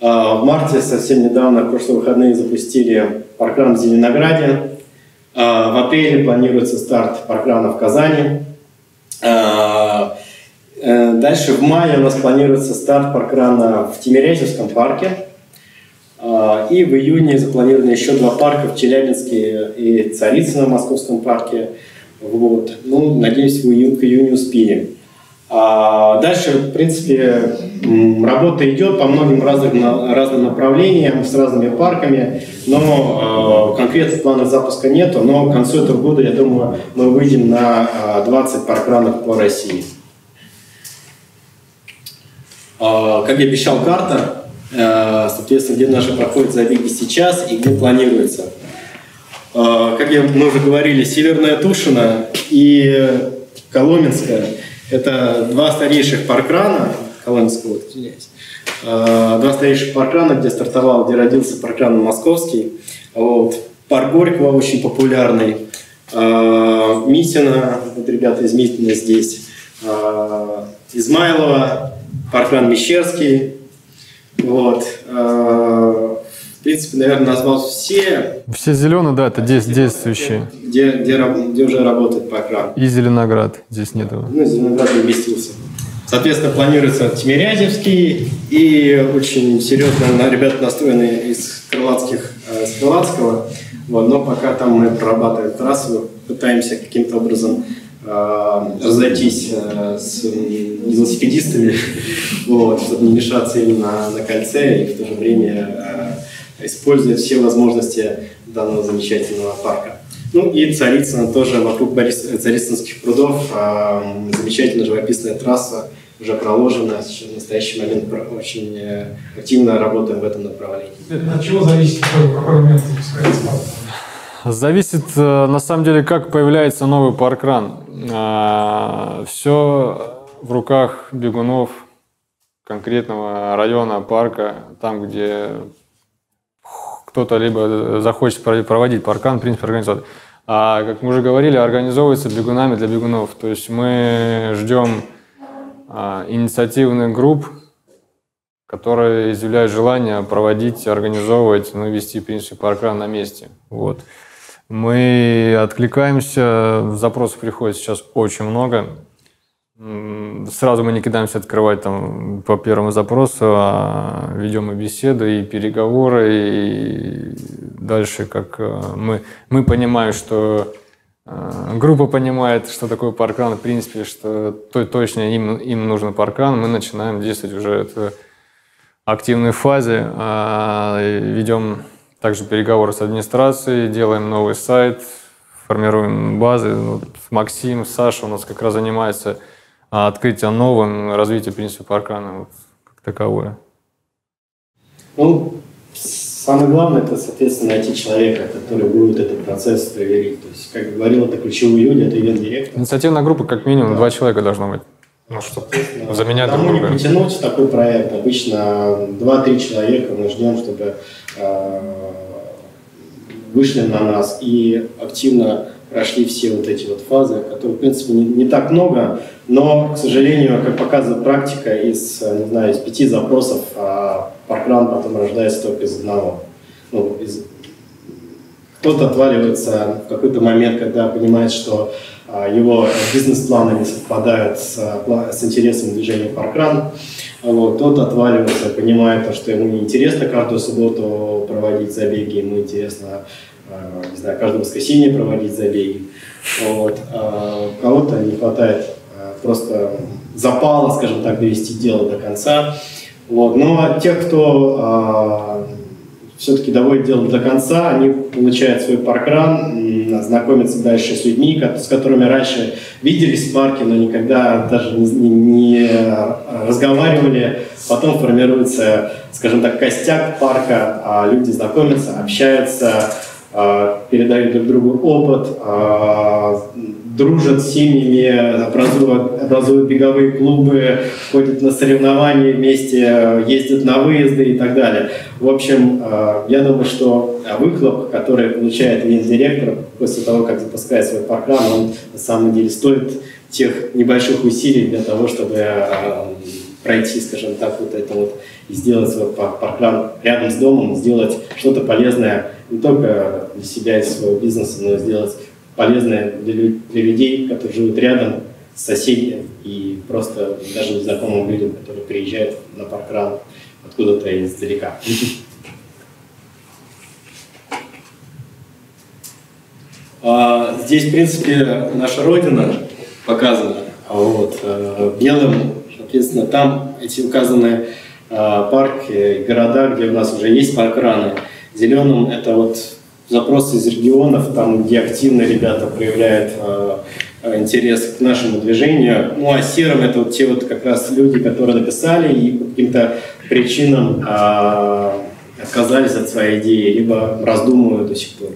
В марте, совсем недавно, в прошлые выходные, запустили паркран в Зеленограде. В апреле планируется старт паркрана в Казани. Дальше в мае у нас планируется старт паркрана в Тимирязевском парке. И в июне запланированы еще два парка в Челябинске и Царицыно в Московском парке. Вот. Ну, надеюсь, в июнь, к июню успели. Дальше, в принципе, работа идет по многим разным, разным направлениям, с разными парками, но конкретных планов запуска нет, но к концу этого года, я думаю, мы выйдем на двадцать паркранов по России. Как и обещал, карта, соответственно, где наши проходят забеги сейчас и где планируется. Как мы уже говорили, Северная Тушина и Коломенская. Это два старейших паркрана, Коломенского, вот, извиняюсь, два старейших паркрана, где стартовал, где родился паркран московский. Вот. Парк Горького очень популярный. Митино, вот ребята из Митина здесь. Измайлова, паркран Мещерский. Вот. В принципе, наверное, назвал все. Все зеленые, да, это здесь действующие. Где, где, где уже работает паркран. И Зеленоград, здесь нет его. Ну, Зеленоград не вместился. Соответственно, планируется Тимирязевский и очень серьезно на ребят настроены из Крылатских, из Крылатского. Вот, но пока там мы прорабатываем трассу, пытаемся каким-то образом э, разойтись э, с велосипедистами, вот, чтобы не мешаться им на, на кольце и в то же время... Э, используя все возможности данного замечательного парка. Ну и Царицыно тоже, вокруг Борис... Царицынских прудов, э, замечательная живописная трасса, уже проложено, в настоящий момент очень активно работаем в этом направлении. От чего зависит, какой момент запускается? Зависит, на самом деле, как появляется новый паркран. Все в руках бегунов конкретного района парка, там, где кто-то либо захочет проводить паркран, в принципе, организовать. А, как мы уже говорили, организовывается бегунами для бегунов. То есть мы ждем а, инициативных групп, которые изъявляют желание проводить, организовывать, ну, вести, в принципе, паркран на месте. Вот. Мы откликаемся, запросов приходит сейчас очень много. Сразу мы не кидаемся открывать там по первому запросу, а ведем и беседы, и переговоры, и дальше как мы, мы понимаем, что группа понимает, что такое паркран, в принципе, что то, точно им, им нужен паркран, мы начинаем действовать уже в активной фазе, ведем также переговоры с администрацией, делаем новый сайт, формируем базы. Вот Максим, Саша у нас как раз занимается открытие новым, развитие, в принципе, паркрана вот, как таковое. Ну, самое главное, это, соответственно, найти человека, который будет этот процесс проверить. То есть, как говорил, это ключевые люди, это ивент-директор. Инициативная группа, как минимум, да. два человека должно быть. Ну, чтобы заменять друг друга. Не потянуть такой проект. Обычно два-три человека мы ждем, чтобы э, вышли на нас и активно прошли все вот эти вот фазы, которые, в принципе, не, не так много, но, к сожалению, как показывает практика, из, не знаю, из пяти запросов а паркран потом рождается только из одного. Ну, из... Кто-то отваливается в какой-то момент, когда понимает, что а, его бизнес-планы не совпадают с, а, с интересом движения паркран. Вот, кто-то отваливается, понимает, то, что ему неинтересно каждую субботу проводить забеги, ему интересно, не знаю, каждое воскресенье проводить забеги. Вот. А у кого-то не хватает просто запала, скажем так, довести дело до конца. Вот. Но тех, кто а, все-таки доводит дело до конца, они получают свой паркран, знакомятся дальше с людьми, с которыми раньше виделись в парке, но никогда даже не, не разговаривали. Потом формируется, скажем так, костяк парка, а люди знакомятся, общаются, передают друг другу опыт, дружат с семьями, образуют, образуют беговые клубы, ходят на соревнования вместе, ездят на выезды и так далее. В общем, я думаю, что выхлоп, который получает ивент-директор после того, как запускает свой паркран, он на самом деле стоит тех небольших усилий для того, чтобы пройти, скажем так, вот это вот и сделать свой паркран рядом с домом, сделать что-то полезное не только для себя и своего бизнеса, но и сделать полезное для, для людей, которые живут рядом, с соседями и просто даже незнакомым людям, которые приезжают на паркран откуда-то издалека. Здесь, в принципе, наша родина показана белым. Соответственно, там эти указанные парки, города, где у нас уже есть паркраны. Зеленым – это вот запросы из регионов, там, где активно ребята проявляют э, интерес к нашему движению. Ну, а серым – это вот те вот как раз люди, которые написали и по каким-то причинам э, отказались от своей идеи, либо раздумывают до сих пор.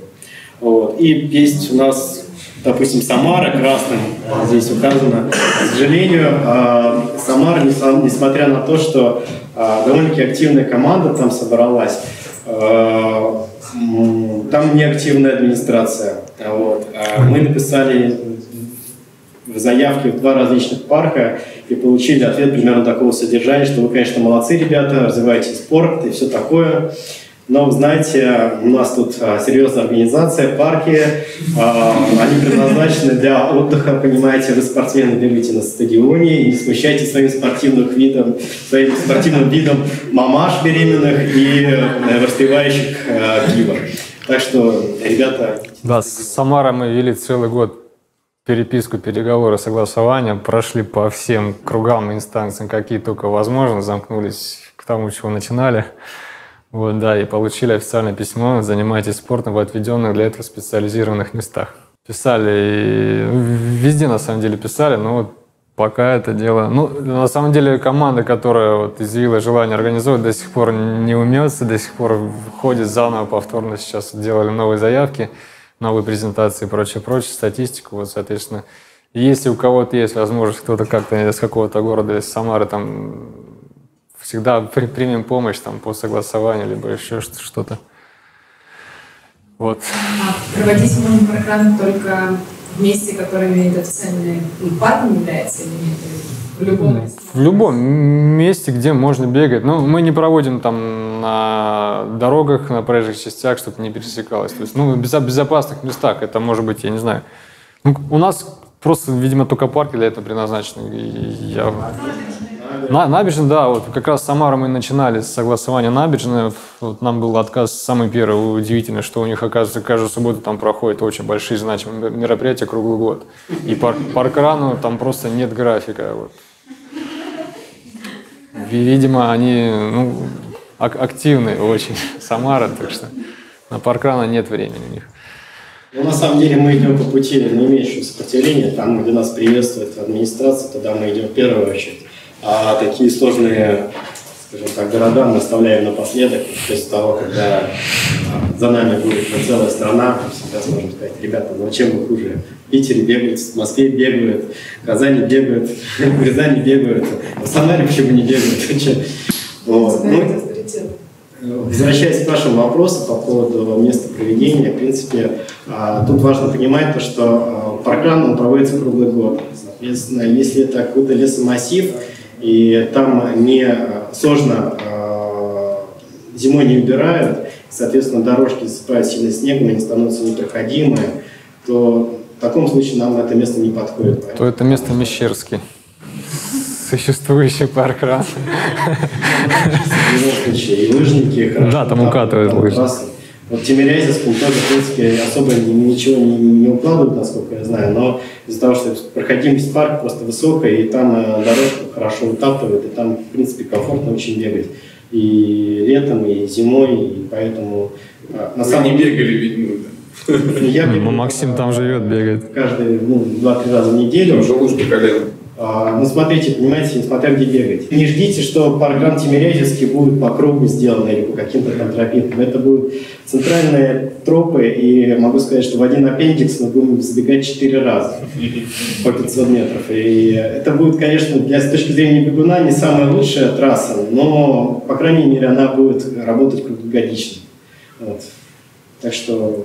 Вот. И есть у нас, допустим, Самара красным, здесь указано. К сожалению, э, Самара, несмотря на то, что э, довольно-таки активная команда там собралась, там неактивная администрация. Вот. Мы написали заявки в два различных парка и получили ответ примерно такого содержания, что вы, конечно, молодцы, ребята, развиваете спорт и все такое, но, знаете, у нас тут серьезная организация, парки, они предназначены для отдыха, понимаете, вы спортсмены бегаете на стадионе и не смущайте своим спортивным видом, своим спортивным видом мамаш беременных и воспевающих пиво. Так что, ребята... Да, с Самарой мы вели целый год переписку, переговоры, согласования, прошли по всем кругам и инстанциям, какие только возможно, замкнулись к тому, чего начинали. Вот, да, и получили официальное письмо: занимайтесь спортом в отведенных для этого специализированных местах. Писали, и везде на самом деле писали, но вот Пока это дело... Ну, на самом деле, команда, которая вот изъявила желание организовать, до сих пор не умеется, до сих пор ходит заново, повторно сейчас делали новые заявки, новые презентации и прочее, прочее, статистику, вот, соответственно. Если у кого-то есть возможность, кто-то как-то из какого-то города, из Самары, там, всегда при, примем помощь там, по согласованию, либо еще что-то. Вот. А проводить можно программу только... месте, которое имеет официальный парком, является или нет? В любом месте? В любом месте, где можно бегать. Ну, мы не проводим там на дорогах, на проезжих частях, чтобы не пересекалось. То есть, ну, в безопасных местах. Это может быть, я не знаю. Ну, у нас просто, видимо, только парки для этого предназначены. Я... На, набережная, да. Вот как раз с Самарой мы начинали с согласования набережной. Вот нам был отказ самый первый. Удивительно, что у них, оказывается, каждую субботу там проходят очень большие значимые мероприятия круглый год. И парк, паркрану там просто нет графика. Вот. Видимо, они ну, активны очень. Самара, так что на паркрану нет времени у них. Ну, на самом деле мы идем по пути не имеющего сопротивления. Там, где нас приветствует администрация, туда мы идем в первую очередь. А такие сложные, скажем так, города мы оставляем напоследок. После того, когда за нами будет целая страна, мы всегда сможем сказать: ребята, ну чем вы хуже? В Питере бегают, в Москве бегают, в Казани бегают, в Рязани бегают, в Самаре почему не бегают? Вот. Ну, возвращаясь к вашему вопросу по поводу места проведения, в принципе, тут важно понимать то, что программа проводится круглый год. Соответственно, если это какой-то лесомассив, и там не сложно, зимой не убирают, соответственно, дорожки засыпают сильным снегом, они становятся непроходимы, то в таком случае нам это место не подходит. Поэтому... То это место Мещерский. Существующий парк ран. И лыжники хорошо. Да, там укатывают лыжи. Вот Тимирязевском тоже, в принципе, особо ничего не, не укладывают, насколько я знаю, но из-за того, что проходимость парка просто высокая, и там дорожку хорошо утаптывают, и там, в принципе, комфортно очень бегать. И летом, и зимой, и поэтому... На самом... не бегали ведь, ну, да. Я бегаю, ну, Максим там живет, бегает. Каждые, ну, два-три раза в неделю. Уже лучше по колену. Ну, смотрите, понимаете, несмотря где бегать. Не ждите, что паркран Тимирязевский будет по кругу сделан или по каким-то там тропинкам. Это будут центральные тропы, и могу сказать, что в один аппендикс мы будем забегать четыре раза по пятьсот метров. И это будет, конечно, для, с точки зрения бегуна не самая лучшая трасса, но, по крайней мере, она будет работать круглогодично. Вот. Так что,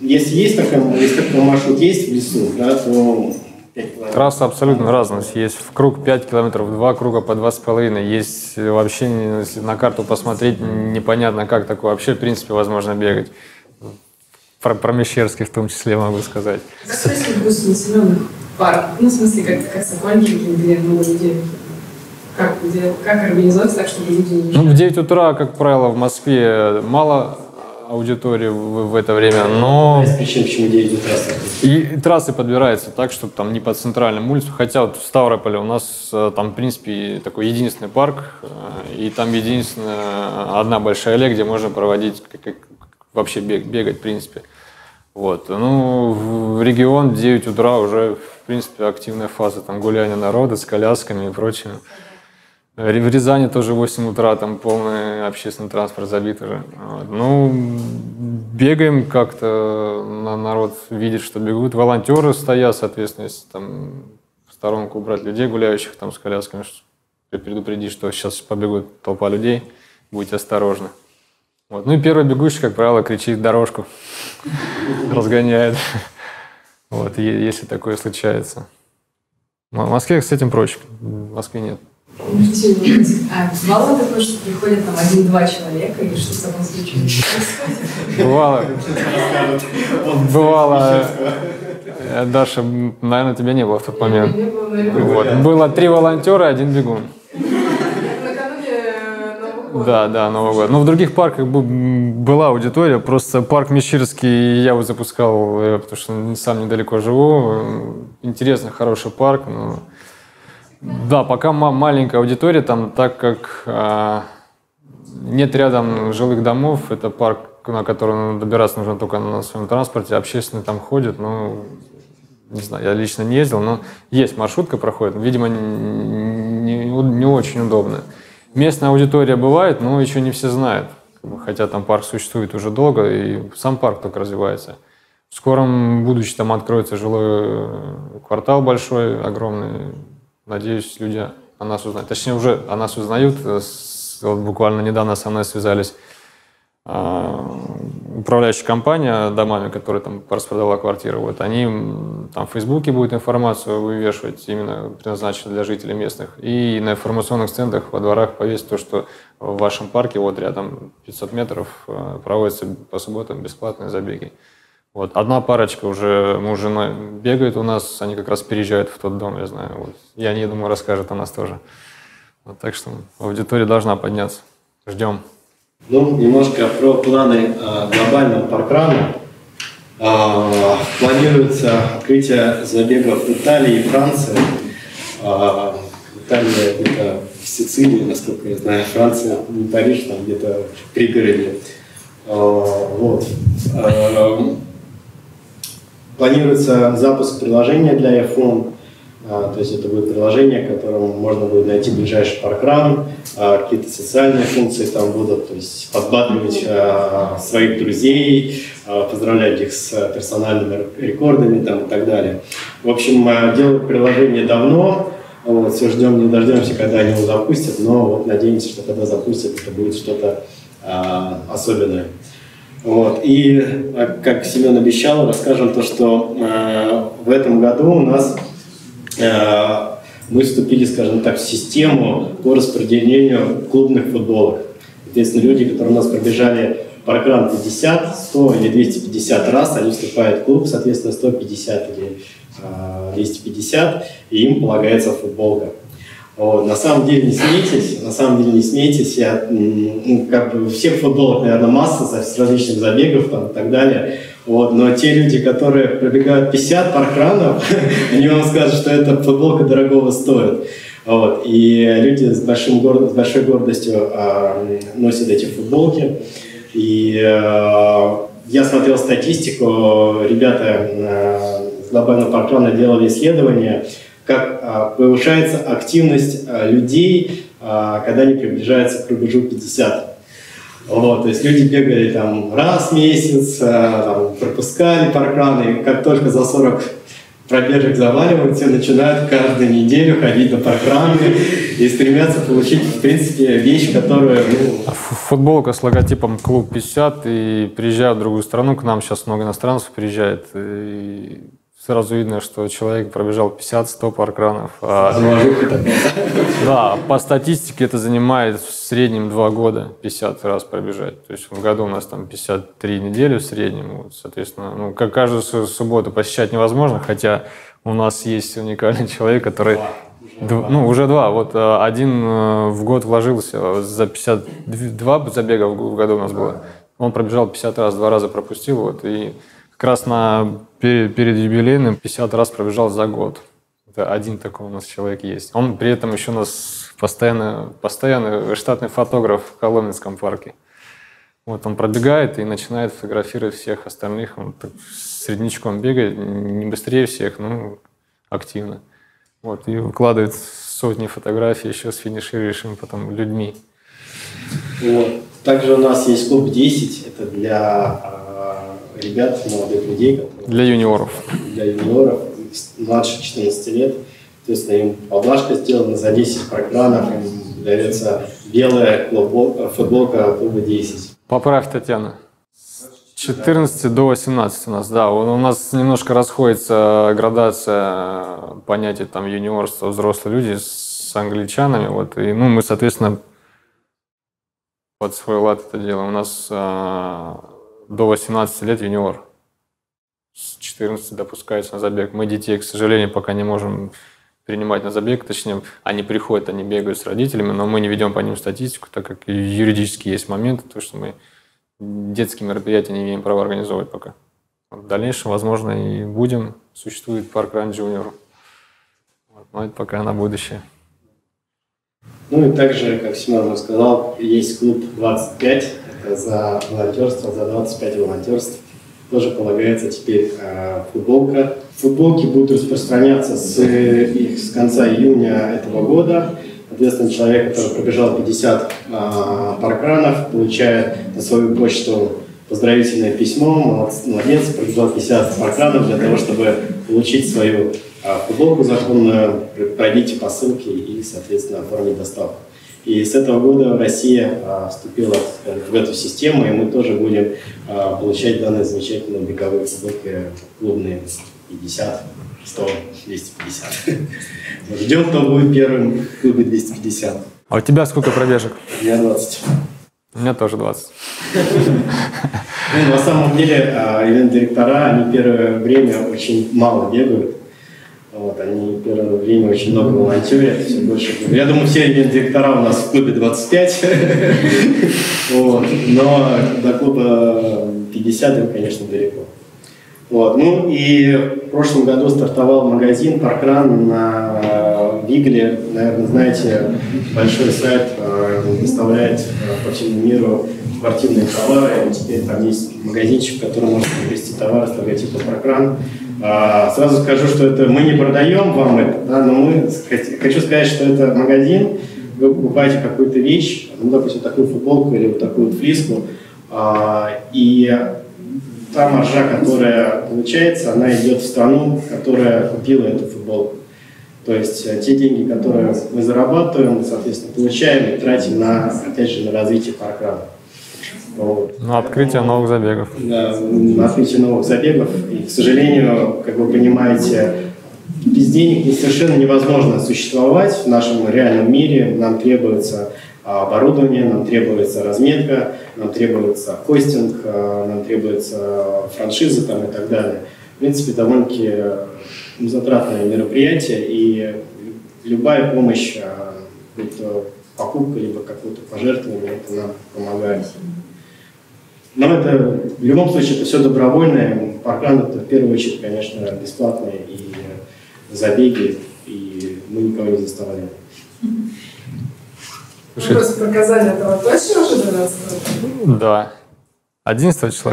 если есть такой, если такой маршрут есть в лесу, да, то... Трасса абсолютно разная. Есть в круг пять километров, два круга по два с половиной. Есть вообще, если на карту посмотреть, непонятно, как такое вообще, в принципе, возможно бегать. Про, про Мещерский в том числе могу сказать. Как происходит в населенных парках? Ну, в смысле, как, как Сокольники, где много людей? Как, как организовать так, чтобы люди не... Ну, в девять утра, как правило, в Москве мало... аудитории в, в это время, но... Есть причина, почему девять трассы. И, и трассы подбираются так, чтобы там не по центральному улицу, хотя вот в Ставрополе у нас там, в принципе, такой единственный парк, и там единственная одна большая аллея, где можно проводить, как, как, вообще бег, бегать, в принципе. Вот. Ну, в регион в девять утра уже, в принципе, активная фаза, там гуляния народа с колясками и прочим. В Рязани тоже в восемь утра, там полный общественный транспорт забит уже. Вот. Ну, бегаем как-то, народ видит, что бегут. Волонтеры стоят, соответственно, если там в сторонку убрать людей, гуляющих там с колясками, предупреди, что сейчас побегут толпа людей, будьте осторожны. Вот. Ну и первый бегущий, как правило, кричит дорожку, разгоняет, вот, если такое случается. В Москве с этим проще, в Москве нет. А бывало такое, что приходят там один-два человека, или что с тобой случилось? Бывало. Бывало. Даша, наверное, тебя не было в тот момент. Было три волонтера и один бегун. Да, да, Новый год. Но в других парках была аудитория, просто парк Мещерский я его запускал, потому что сам недалеко живу. Интересный, хороший парк, но... Да, пока маленькая аудитория, там, так как э, нет рядом жилых домов, это парк, на который добираться нужно только на своем транспорте, общественный там ходит, но не знаю, я лично не ездил, но есть маршрутка проходит, видимо, не, не очень удобная. Местная аудитория бывает, но еще не все знают, хотя там парк существует уже долго, и сам парк только развивается. В скором будущем там откроется жилой квартал большой, огромный. Надеюсь, люди о нас узнают. Точнее, уже о нас узнают. Вот буквально недавно со мной связались управляющая компания домами, которая там распродала квартиру. Вот они там в Фейсбуке будут информацию вывешивать, именно предназначенную для жителей местных. И на информационных стендах во дворах повесить то, что в вашем парке вот рядом пятьсот метров проводятся по субботам бесплатные забеги. Вот. Одна парочка уже, муж и жена, бегает у нас, они как раз переезжают в тот дом, я знаю. Вот. И они, я думаю, расскажут о нас тоже. Вот, так что аудитория должна подняться. Ждем. Ну, немножко про планы а, глобального паркрана. А, планируется открытие забегов в Италии и Франции. А, Италия где-то в Сицилии, насколько я знаю, Франция, не Париж, там где-то в пригороде. А, вот. А, планируется запуск приложения для iPhone, а, то есть это будет приложение, к которому можно будет найти ближайший паркран, а, какие-то социальные функции там будут, то есть подбадривать а, своих друзей, а, поздравлять их с персональными рекордами там, и так далее. В общем, а, делают приложение давно, вот, все ждем, не дождемся, когда они его запустят, но вот, надеемся, что когда запустят, это будет что-то а, особенное. Вот. И, как Семен обещал, расскажем то, что э, в этом году у нас э, мы вступили, скажем так, в систему по распределению клубных футболок. Соответственно, люди, которые у нас пробежали паркран пятьдесят, сто или двести пятьдесят раз, они вступают в клуб, соответственно, сто пятьдесят или двести пятьдесят, и им полагается футболка. Вот. На самом деле не смейтесь, на самом деле не смейтесь, я, ну, как бы всех футболок, наверное, масса с различных забегов там, и так далее, вот. Но те люди, которые пробегают пятьдесят паркранов, они вам скажут, что эта футболка дорогого стоит, вот. И люди с, большим горд... с большой гордостью э, носят эти футболки, и э, я смотрел статистику, ребята э, с глобального паркрана делали исследования, как повышается активность людей, когда они приближаются к рубежу пятьдесят. Вот, то есть люди бегали там раз в месяц, там, пропускали паркраны, и как только за сорок пробежек заваливают, все начинают каждую неделю ходить на паркраны и стремятся получить, в принципе, вещь, которая... Ну... Футболка с логотипом «Клуб пятьдесят», и приезжают в другую страну, к нам сейчас много иностранцев приезжает, и... Сразу видно, что человек пробежал пятьдесят-сто паркранов. А, да, по статистике это занимает в среднем два года пятьдесят раз пробежать. То есть в году у нас там пятьдесят три недели в среднем. Вот, соответственно, ну, как каждую субботу посещать невозможно, хотя у нас есть уникальный человек, который... Два. Ну, уже два. Вот один в год вложился. За пятьдесят два забега в году у нас было. Он пробежал пятьдесят раз, два раза пропустил. Вот, и... Как раз на, перед, перед юбилейным пятьдесят раз пробежал за год. Это один такой у нас человек есть. Он при этом еще у нас постоянно, постоянный штатный фотограф в Коломенском парке. Вот он пробегает и начинает фотографировать всех остальных. Он так среднячком бегает, не быстрее всех, но активно. Вот, и выкладывает сотни фотографий еще с финиширующими потом людьми. Вот. Также у нас есть клуб десять. Это для... ребят, молодых людей. Которые, для юниоров. Для юниоров, младше четырнадцати лет. То есть им поблажка сделана за десять программов, им дается белая клубок, футболка клуба десять. Поправь, Татьяна. С четырнадцати до восемнадцати у нас, да. У нас немножко расходится градация понятия там юниорства, взрослые люди с англичанами. Вот, и, ну, мы, соответственно, под свой лад это делаем. У нас... До восемнадцати лет юниор. С четырнадцати допускается на забег. Мы детей, к сожалению, пока не можем принимать на забег. Точнее, они приходят, они бегают с родителями, но мы не ведем по ним статистику, так как юридически есть моменты, то что мы детские мероприятия не имеем права организовывать пока. В дальнейшем, возможно, и будем. Существует паркран джуниор. Но это пока на будущее. Ну и также, как Семен уже сказал, есть клуб двадцать пять. За волонтерство, за двадцать пять волонтерств. тоже полагается теперь э, футболка. Футболки будут распространяться с, э, их, с конца июня этого года. Соответственно, человек, который пробежал пятьдесят э, паркранов, получает на свою почту поздравительное письмо. Молодец, молодец, пробежал пятьдесят паркранов для того, чтобы получить свою э, футболку законную. Пройдите по ссылке и, соответственно, оформить доставку. И с этого года Россия а, вступила в эту систему, и мы тоже будем а, получать данные замечательные беговые футболки клубные пятьдесят, сто, двести пятьдесят. Ждем, кто будет первым в клубе двести пятьдесят. А у тебя сколько пробежек? У меня двадцать. У меня тоже двадцать. На самом деле, ивент-директора, они первое время очень мало бегают. Вот, они в первое время очень много волонтерят, все больше. Я думаю, все ивент-директора у нас в клубе двадцать пять, но до клуба пятьдесят им, конечно, далеко. Ну и в прошлом году стартовал магазин «Паркран» на Вигле. Наверное, знаете, большой сайт доставляет по всему миру спортивные товары. Теперь там есть магазинчик, в котором можно приобрести товары с логотипом «Паркран». Сразу скажу, что это мы не продаем вам это, да, но мы хочу сказать, что это магазин, вы покупаете какую-то вещь, ну, допустим, такую футболку или вот такую флиску, и та маржа, которая получается, она идет в страну, которая купила эту футболку. То есть те деньги, которые мы зарабатываем, соответственно, получаем и тратим на, опять же, на развитие паркрана. Вот. На открытие новых забегов. Да, на открытие новых забегов. И, к сожалению, как вы понимаете, без денег совершенно невозможно существовать в нашем реальном мире. Нам требуется оборудование, нам требуется разметка, нам требуется хостинг, нам требуется франшиза там, и так далее. В принципе, довольно-таки затратное мероприятие, и любая помощь, будь то покупка, либо какое-то пожертвование, это нам помогает. Но это, в любом случае, это все добровольное. Паркран – это в первую очередь, конечно, бесплатные и забеги, и мы никого не заставляем. Мы просто показали этого точно уже до нас? Да. одиннадцатого числа?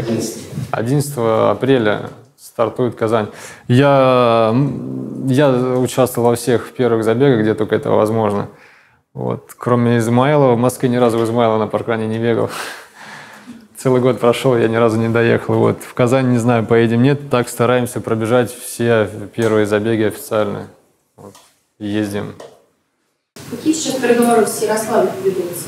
одиннадцатого апреля стартует Казань. Я, я участвовал во всех первых забегах, где только это возможно. Вот. Кроме Измайлова. В Москве ни разу в Измайлово на паркране не бегал. Целый год прошел, я ни разу не доехал. Вот. В Казань, не знаю, поедем, нет. Так стараемся пробежать все первые забеги официальные. Вот. Ездим. Какие сейчас переговоры с Ярославлем ведутся?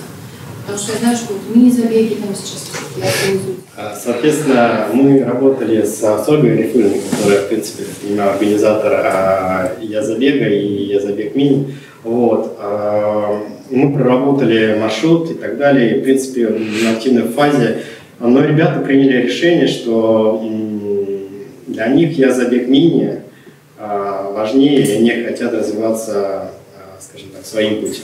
Потому что я знаю, что вот мини-забеги там сейчас организуют. Соответственно, мы работали с Сольгой Рифульной, которая, в принципе, организатор «Я забега» и «Я забег мини». Вот. Мы проработали маршрут и так далее. И, в принципе, на активной фазе. Но ребята приняли решение, что для них «Я забег мини» важнее, и они хотят развиваться, скажем так, своим путем.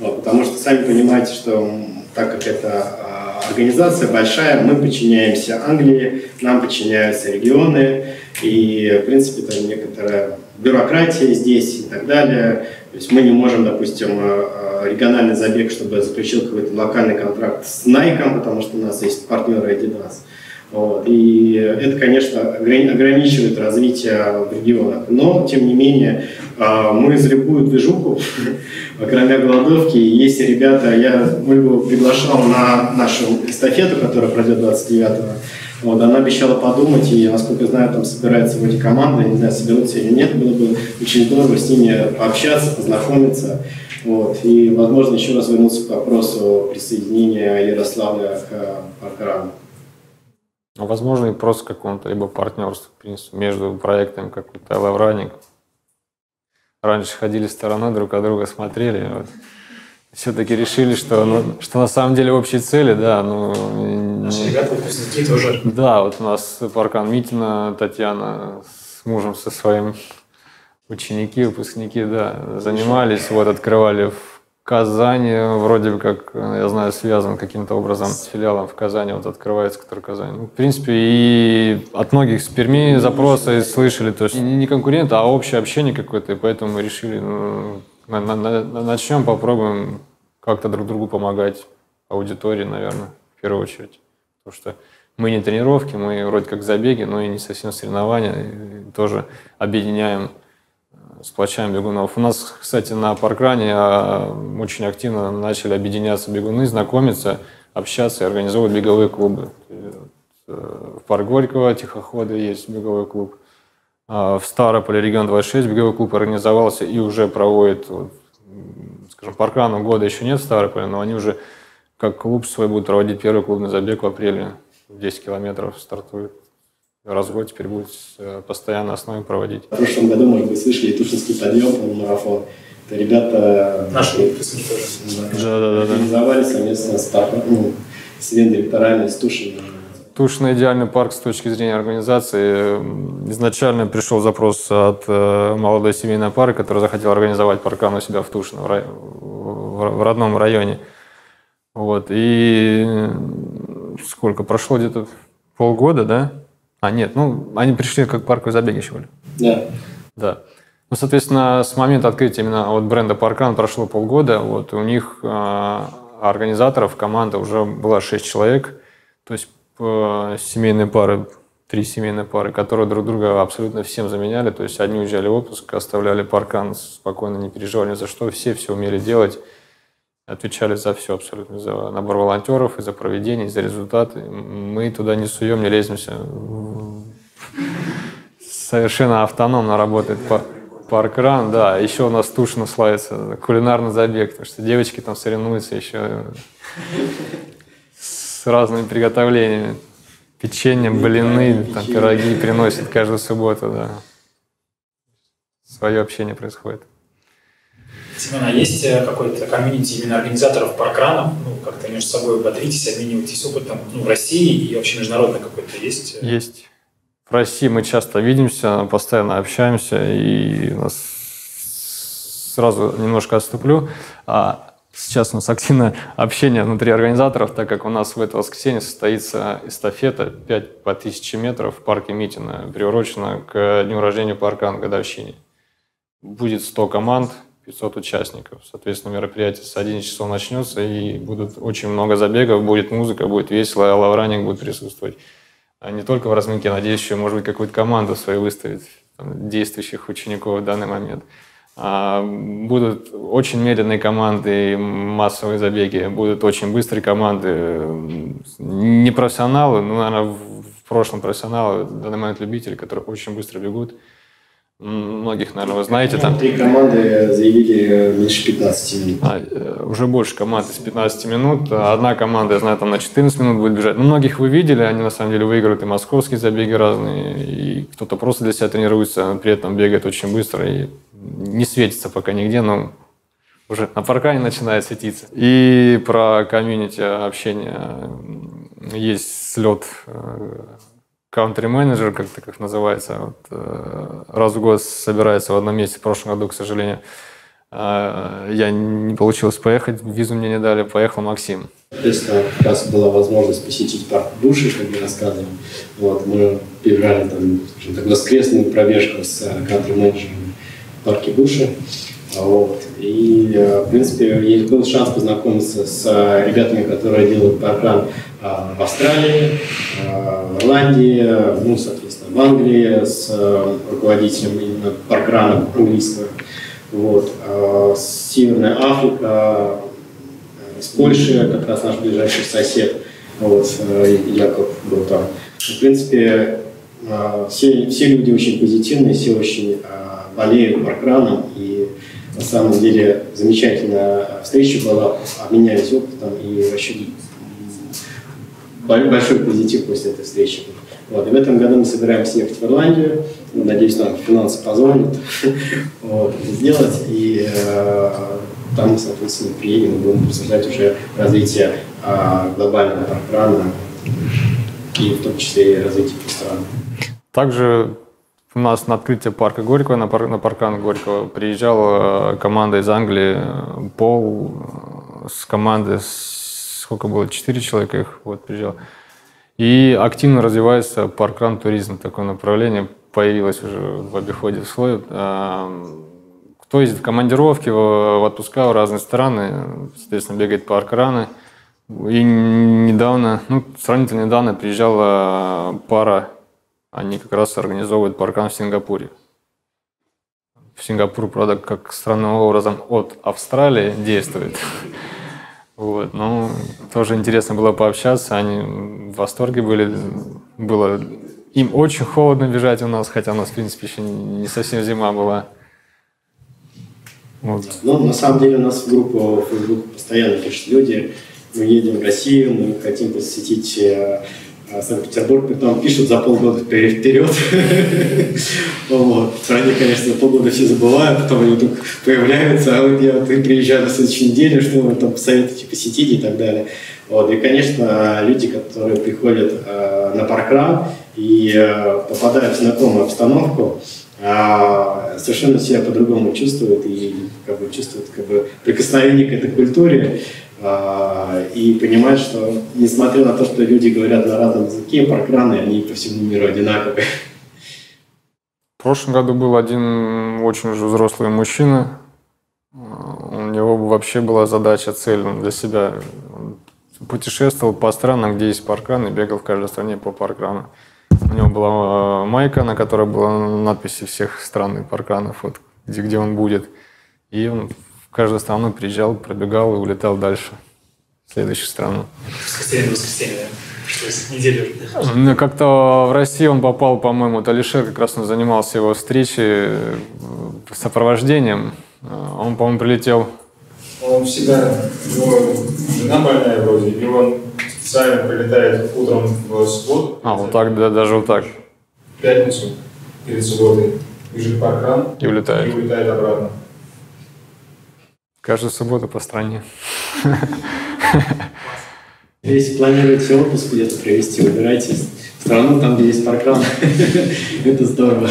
Вот, потому что сами понимаете, что так как это организация большая, мы подчиняемся Англии, нам подчиняются регионы, и, в принципе, там некоторая бюрократия здесь и так далее. То есть мы не можем, допустим, региональный забег, чтобы заключил какой-то локальный контракт с Nike, потому что у нас есть партнеры Adidas. Вот. И это, конечно, ограничивает развитие в регионах. Но, тем не менее, мы за любую движуху, кроме голодовки, есть ребята, я Ольгу приглашал на нашу эстафету, которая пройдет двадцать девятого. Вот, она обещала подумать, и, насколько я знаю, там собирается вроде команда, не знаю, соберутся или нет, было бы очень здорово с ними пообщаться, познакомиться. Вот, и, возможно, еще раз вернуться к вопросу присоединения Ярославля к паркрану. Возможно, и просто какому-то либо партнерству, в принципе, между проектами, какой-то Лавраник. Раньше ходили стороной, друг от друга смотрели. Вот. Все-таки решили, что, ну, что на самом деле общие цели, да. Ну, наши ребята выпускники тоже. Да, вот у нас паркран Митина, Татьяна с мужем со своим ученики, выпускники, да, занимались, вот, открывали в Казани, вроде бы как, я знаю, связан каким-то образом с филиалом в Казани, вот открывается, который Казань. В принципе, и от многих с Перми запросы слышали, то есть не конкурент, а общее общение какое-то, и поэтому мы решили, ну, на, на, на, начнем, попробуем как-то друг другу помогать, аудитории, наверное, в первую очередь. Потому что мы не тренировки, мы вроде как забеги, но и не совсем соревнования. И тоже объединяем, сплочаем бегунов. У нас, кстати, на паркране очень активно начали объединяться бегуны, знакомиться, общаться и организовывать беговые клубы. В парк Горького Тихоходы есть беговой клуб. В Старополе регион двадцать шесть беговой клуб организовался и уже проводит, скажем, паркрану года еще нет в Старополе, но они уже как клуб свой будут проводить первый клубный забег в апреле. десять километров стартует. Раз в год теперь будет постоянно основой проводить. В прошлом году, может быть, слышали Тушинский подъем, марафон. Это ребята... Наши тоже. Да, да, да. Организовали совместно с парком, ну, с вендиректорами, с Тушиной. Тушино идеальный парк с точки зрения организации. Изначально пришел запрос от молодой семьи на пары, которая захотела организовать паркан у себя в Тушино, в, рай... в родном районе. Вот. И сколько? Прошло где-то полгода, да? А, нет, ну, они пришли как парковые забеги еще были. Да. Да. Ну, соответственно, с момента открытия именно от бренда «Паркран» прошло полгода. Вот у них э, организаторов, команда уже была шесть человек. То есть э, семейные пары, три семейные пары, которые друг друга абсолютно всем заменяли. То есть одни уезжали в отпуск, оставляли «Паркран» спокойно, не переживали ни за что. Все все умели делать. Отвечали за все абсолютно, за набор волонтеров, и за проведение, и за результаты. Мы туда не суем, не леземся. Совершенно автономно работает паркран, да. Еще у нас Тушино славится кулинарный забег, потому что девочки там соревнуются еще с разными приготовлениями. Печенье, блины, там, пироги приносят каждую субботу, да. Свое общение происходит. Семен, а есть какой-то комьюнити именно организаторов паркрана? Ну, как-то между собой бодритесь, обмениваетесь опытом, ну, в России и вообще международно какой-то есть? Есть. В России мы часто видимся, постоянно общаемся, и нас сразу немножко отступлю. Сейчас у нас активное общение внутри организаторов, так как у нас в это воскресенье состоится эстафета пять по тысяче метров в парке Митина, приурочена к дню рождения паркран, годовщине. Будет сто команд. пятьсот участников. Соответственно, мероприятие с одиннадцати часов начнется, и будут очень много забегов, будет музыка, будет весело, а лавраник будет присутствовать. А не только в разминке, надеюсь, еще, может быть, какую-то команду свою выставить там, действующих учеников в данный момент. А будут очень медленные команды, массовые забеги, будут очень быстрые команды. Не профессионалы, ну, наверное, в прошлом профессионалы, в данный момент любители, которые очень быстро бегут. Многих, наверное, вы знаете. Там три команды заявили меньше пятнадцати минут. А, уже больше команд из пятнадцати минут. Одна команда, я знаю, там на четырнадцать минут будет бежать. Но многих вы видели, они на самом деле выигрывают и московские забеги разные, и кто-то просто для себя тренируется, при этом бегает очень быстро и не светится пока нигде, но уже на паркане начинает светиться. И про комьюнити общения есть слет кантри-менеджер, как так их называется, вот, э, раз в год собирается в одном месте. В прошлом году, к сожалению, э, я не получилось поехать, визу мне не дали, поехал Максим. Естественно, как раз была возможность посетить парк Души, как мы рассказывали. Вот, мы перебрали там воскресную пробежку с кантри-менеджером в парке Души. Вот. И, в принципе, был шанс познакомиться с ребятами, которые делают паркран в Австралии, в Ирландии, ну, соответственно, в Англии с руководителем именно паркрана английского. Вот. Северная Африка, с Польши, как раз наш ближайший сосед, вот, Яков был там. В принципе, все, все люди очень позитивные, все очень болеют паркраном. И на самом деле замечательная встреча была, обменялись опытом и вообще большой позитив после этой встречи. Вот. И в этом году мы собираемся ехать в Ирландию. Надеюсь, нам финансы позволят вот, сделать. И э, там, соответственно, приедем и будем обсуждать уже развитие э, глобального паркрана и в том числе и развитие страны. Также у нас на открытие парка Горького, на, пар, на паркран Горького приезжала команда из Англии, Пол с команды с сколько было, четыре человека их вот приезжало. И активно развивается паркран-туризм, такое направление появилось уже в обиходе, в слове. Кто ездит в командировки, в отпуска в разные страны, соответственно, бегает паркраны, И недавно, ну, сравнительно недавно приезжала пара, они как раз организовывают паркан в Сингапуре. В Сингапур, правда, как странным образом от Австралии действует. Вот, ну, тоже интересно было пообщаться, они в восторге были, было... Им очень холодно бежать у нас, хотя у нас, в принципе, еще не совсем зима была. Вот. Ну, на самом деле, у нас в группу, в группу постоянно пишут люди, мы едем в Россию, мы хотим посетить Санкт-Петербург, там пишут за полгода вперед. В стране, конечно, полгода все забывают, потом они вдруг появляются, а вот я приезжаю на следующую неделю, что вы там посоветуете посетить и так далее. И, конечно, люди, которые приходят на паркран и попадают в знакомую обстановку, совершенно себя по-другому чувствуют и как бы чувствуют как бы прикосновение к этой культуре. И понимать, что несмотря на то, что люди говорят на разном языке, паркраны, они по всему миру одинаковые. В прошлом году был один очень уже взрослый мужчина. У него вообще была задача, цель для себя. Он путешествовал по странам, где есть паркран, и бегал в каждой стране по паркрану. У него была майка, на которой была надпись всех стран и паркранов, вот, где, где он будет. И он в каждую страну приезжал, пробегал и улетал дальше, в следующую страну. Воскресенье, воскресенье, да? Неделю. Ну, как-то в Россию он попал, по-моему, Алишер как раз он занимался его встречей, сопровождением. Он, по-моему, прилетел. Он всегда, его жена больная вроде, и он специально прилетает утром в субботу. А, вот так, да, даже вот так. В пятницу перед субботой бежит по экрану и улетает. И улетает обратно. Каждую субботу по стране. Если планируете отпуск где-то провести, выбирайте страну, там, где есть паркран. Это здорово.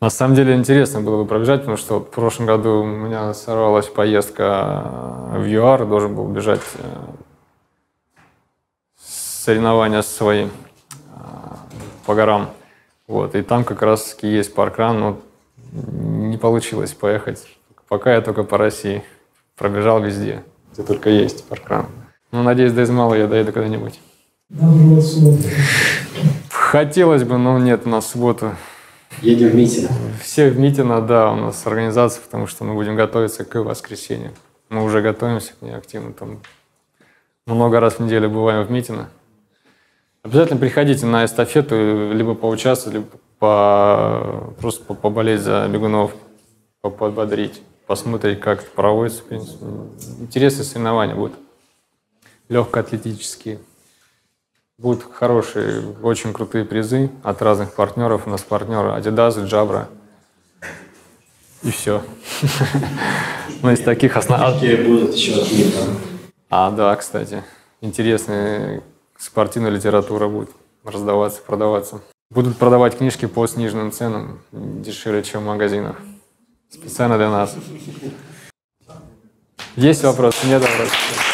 На самом деле интересно было бы пробежать, потому что в прошлом году у меня сорвалась поездка в ЮАР, должен был бежать соревнования свои по горам. Вот. И там как раз таки есть паркран, но не получилось поехать. Пока я только по России. Пробежал везде, где только есть паркран. Ну, надеюсь, до Измала я доеду когда-нибудь. Хотелось бы, но нет, у нас в субботу. Едем в Митино. Все в Митино, да, у нас организация, потому что мы будем готовиться к воскресенью. Мы уже готовимся к ней активно. Там много раз в неделю бываем в Митино. Обязательно приходите на эстафету, либо поучаствовать, либо по... просто поболеть за бегунов, подбодрить. Посмотреть, как это проводится. В принципе, интересные соревнования будут. Легкоатлетические. Будут хорошие, очень крутые призы от разных партнеров. У нас партнеры Adidas, Jabra. И все. Ну, из таких основных. Будут еще отметки. А, да, кстати. Интересная спортивная литература будет раздаваться, продаваться. Будут продавать книжки по сниженным ценам, дешевле, чем в магазинах. Специально для нас. Есть вопросы? Нет вопросов.